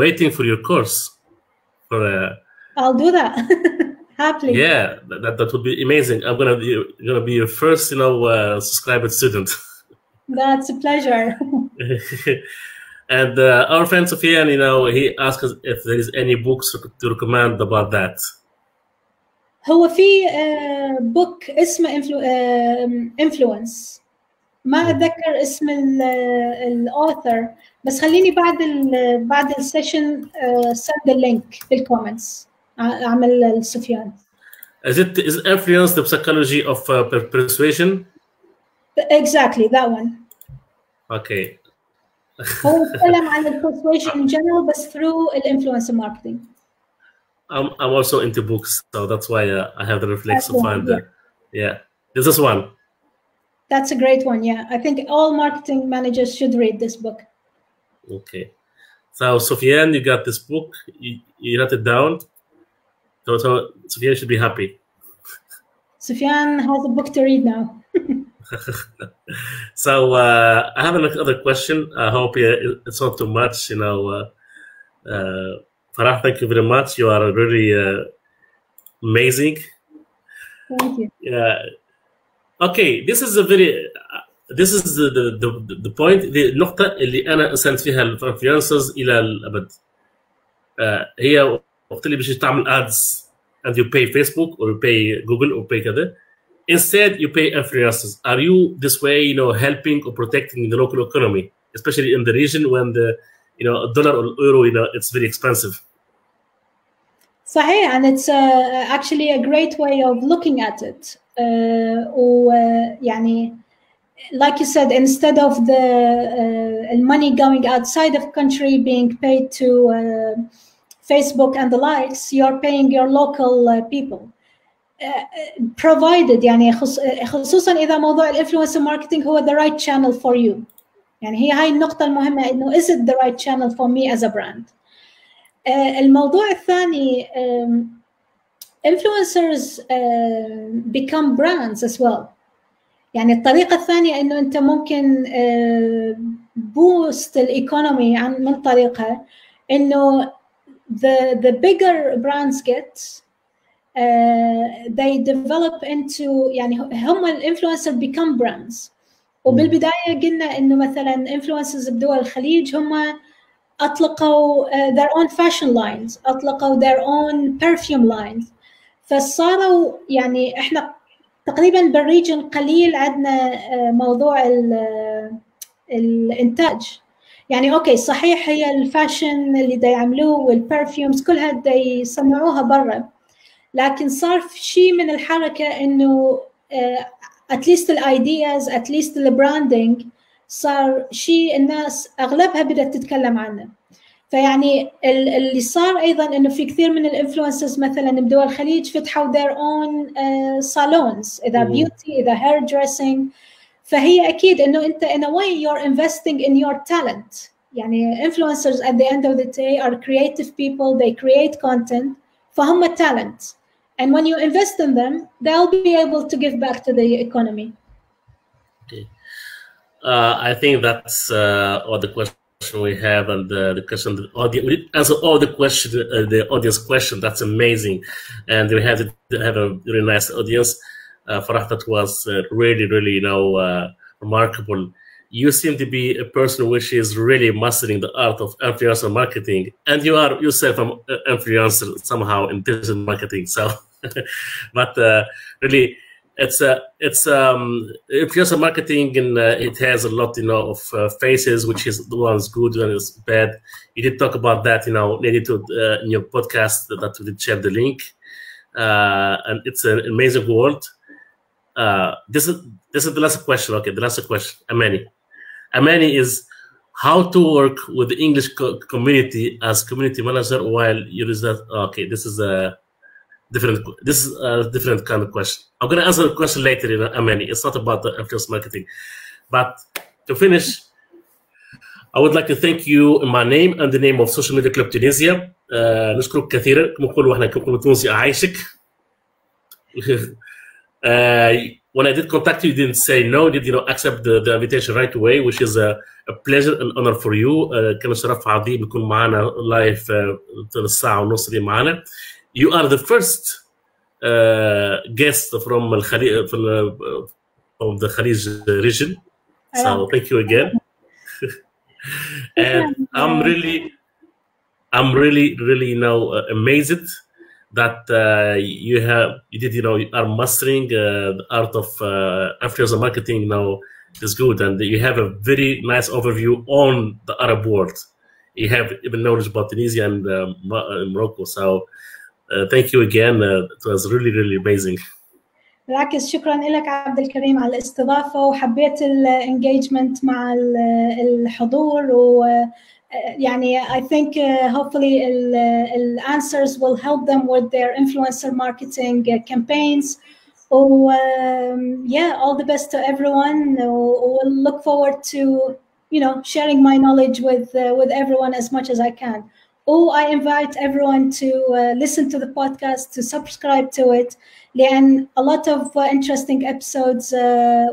waiting for your course for uh, I'll do that happily. Yeah, that that would be amazing. I'm going to be going to be your first, you know, uh, subscriber student. That's a pleasure. And uh, our friend Sofian, you know, he asked us if there is any books to recommend about that. هو في uh, book اسمه influ- uh, influence. ما أتذكر اسم ال ال author، بس خليني بعد ال بعد ال session uh, send the link في ال comments. أعمل سفيان. Is it is influence the psychology of uh, persuasion? Exactly, that one. Okay. هو يتكلم عن الpersuasion in general بس through influencer marketing. I'm I'm also into books, so that's why uh, I have the reflex to find the yeah. This is one. That's a great one. Yeah, I think all marketing managers should read this book. Okay, so Sofian, you got this book. You, you wrote it down. So, so Sofian should be happy. Sofian has a book to read now. So uh, I have another question. I hope it's not too much. You know, uh, uh, Farah, thank you very much. You are really uh, amazing. Thank you. Yeah. Okay. This is a very. This is the the the, the point. The نقطة اللي أنا أسأل فيها الانفلونسرز إلى الأبد. Uh, هي وقت اللي بيجي تعمل ads and you pay Facebook or you pay Google or pay كذا. Instead, you pay influencers. Are you this way, you know, helping or protecting the local economy, especially in the region when the, you know, dollar or euro, you know, it's very expensive. صحيح, and it's uh, actually a great way of looking at it. Uh, or, uh, يعني, like you said, instead of the uh, money going outside of country being paid to uh, Facebook and the likes, you're paying your local uh, people. provided يعني خص... خصوصا اذا موضوع الانفلونسر ماركتينج هو the right channel for you. يعني هي هاي النقطة المهمة، انه is it the right channel for me as a brand. uh, الموضوع الثاني um, influencers uh, become brands as well. يعني الطريقة الثانية انه انت ممكن uh, boost الايكونومي عن من طريقها، انه the the bigger brands get Uh, they develop into يعني هم الانفلونسر become brands. وبالبداية قلنا إنه مثلاً influencers بدول الخليج هم أطلقوا uh, their own fashion lines، أطلقوا their own perfume lines. فصاروا يعني إحنا تقريباً بالريجن قليل عندنا uh, موضوع ال الإنتاج. يعني أوكي صحيح هي الفاشن اللي دا يعملوه والبرفيومز كلها دا يصنعوها برا، لكن صار في شيء من الحركة إنه uh, at least the ideas, at least the branding صار شيء الناس أغلبها بدأت تتكلم عنه. فيعني اللي صار أيضاً إنه في كثير من الانفلونسرز مثلاً بدول الخليج فتحوا their own uh, salons، إذا beauty إذا hair dressing. فهي أكيد إنه أنت in a way you're investing in your talent. يعني influencers at the end of the day are creative people. They create content. فهم talent. And when you invest in them, they'll be able to give back to the economy. Okay. Uh, I think that's uh, all the questions we have, and the, the question, the audience, we answer all the question, uh, the audience question. That's amazing, and we have to have a really nice audience. Uh, Farah, that was uh, really, really, you know, uh, remarkable. You seem to be a person which is really mastering the art of influencer marketing, and you are yourself an influencer somehow in digital marketing. So, but uh, really. It's a, it's um, influencer marketing, and uh, it has a lot, you know, of uh, faces, which is the one's good and is bad. You did talk about that, you know, related to uh, in your podcast that, that we did share the link, uh, and it's an amazing world. Uh, this is this is the last question. Okay, the last question, Amani. Amani is how to work with the English co community as community manager while you result. Okay, this is a. Different. This is a different kind of question. I'm gonna answer the question later, you know, Amani. It's not about the influence marketing. But to finish, I would like to thank you in my name and the name of Social Media Club Tunisia. Uh, نشكرك كثيرا. كما نقولوا احنا كنقولوا تونسي عايشك. When I did contact you, you didn't say no. You did, you know, accept the, the invitation right away, which is a, a pleasure and honor for you. Uh, كان شرف عظيم يكون معنا لايف الساعة ونص اللي معنا. You are the first uh, guest from the Khalij, from, uh, from the Khalij region, so thank you again. And I'm really, I'm really, really now uh, amazed that uh, you have, you did, you know, you are mastering uh, the art of uh, influencer marketing now. Is good, and you have a very nice overview on the Arab world. You have even knowledge about Tunisia and uh, Morocco, so. Uh, thank you again. Uh, it was really, really amazing. راكز شكرا لك عبد الكريم على الاستضافة وحبيت الانجيجمنت مع الحضور و يعني I think uh, hopefully the answers will help them with their influencer marketing campaigns. Oh, um, yeah, all the best to everyone. We'll look forward to, you know, sharing my knowledge with uh, with everyone as much as I can. Oh, I invite everyone to uh, listen to the podcast, to subscribe to it. And a lot of uh, interesting episodes uh,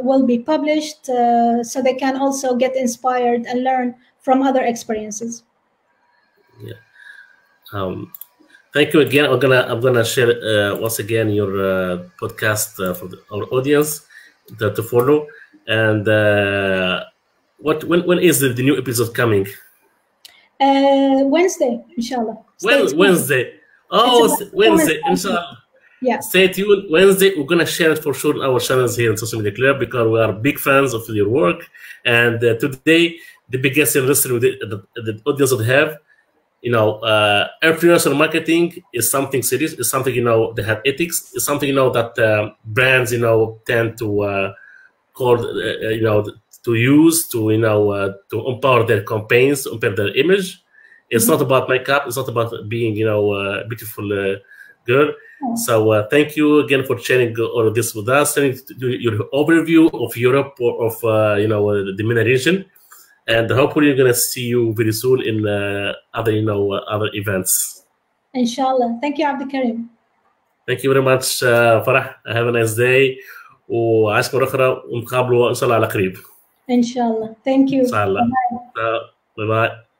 will be published, uh, so they can also get inspired and learn from other experiences. Yeah. Um, thank you again. I'm gonna I'm gonna share uh, once again your uh, podcast uh, for the, our audience to, to follow. And uh, what when when is the, the new episode coming? Uh, Wednesday, inshallah. Well, Wednesday. Oh, Wednesday, inshallah. Yeah. Stay tuned. Wednesday, we're gonna share it for sure on our channels here in Social Media Club, because we are big fans of your work. And uh, today, the biggest industry with the, the, the audience would have, you know, uh, influencer marketing is something serious. It's something, you know, they have ethics. It's something, you know, that uh, brands, you know, tend to uh, call, uh, you know. To use to you know uh, to empower their campaigns, to empower their image. It's mm-hmm. not about makeup. It's not about being you know a uh, beautiful uh, girl. Mm-hmm. So uh, thank you again for sharing all of this with us, sharing your overview of Europe or of uh, you know uh, the MENA region, and hopefully we're gonna see you very soon in uh, other you know uh, other events. Inshallah. Thank you, Abdelkarim. Thank you very much, uh, Farah. Have a nice day. وعشكم أخرى ونقابلوا إن شاء الله على قريب. Inshallah. Thank you. Inshallah. Bye bye. Uh, bye, -bye.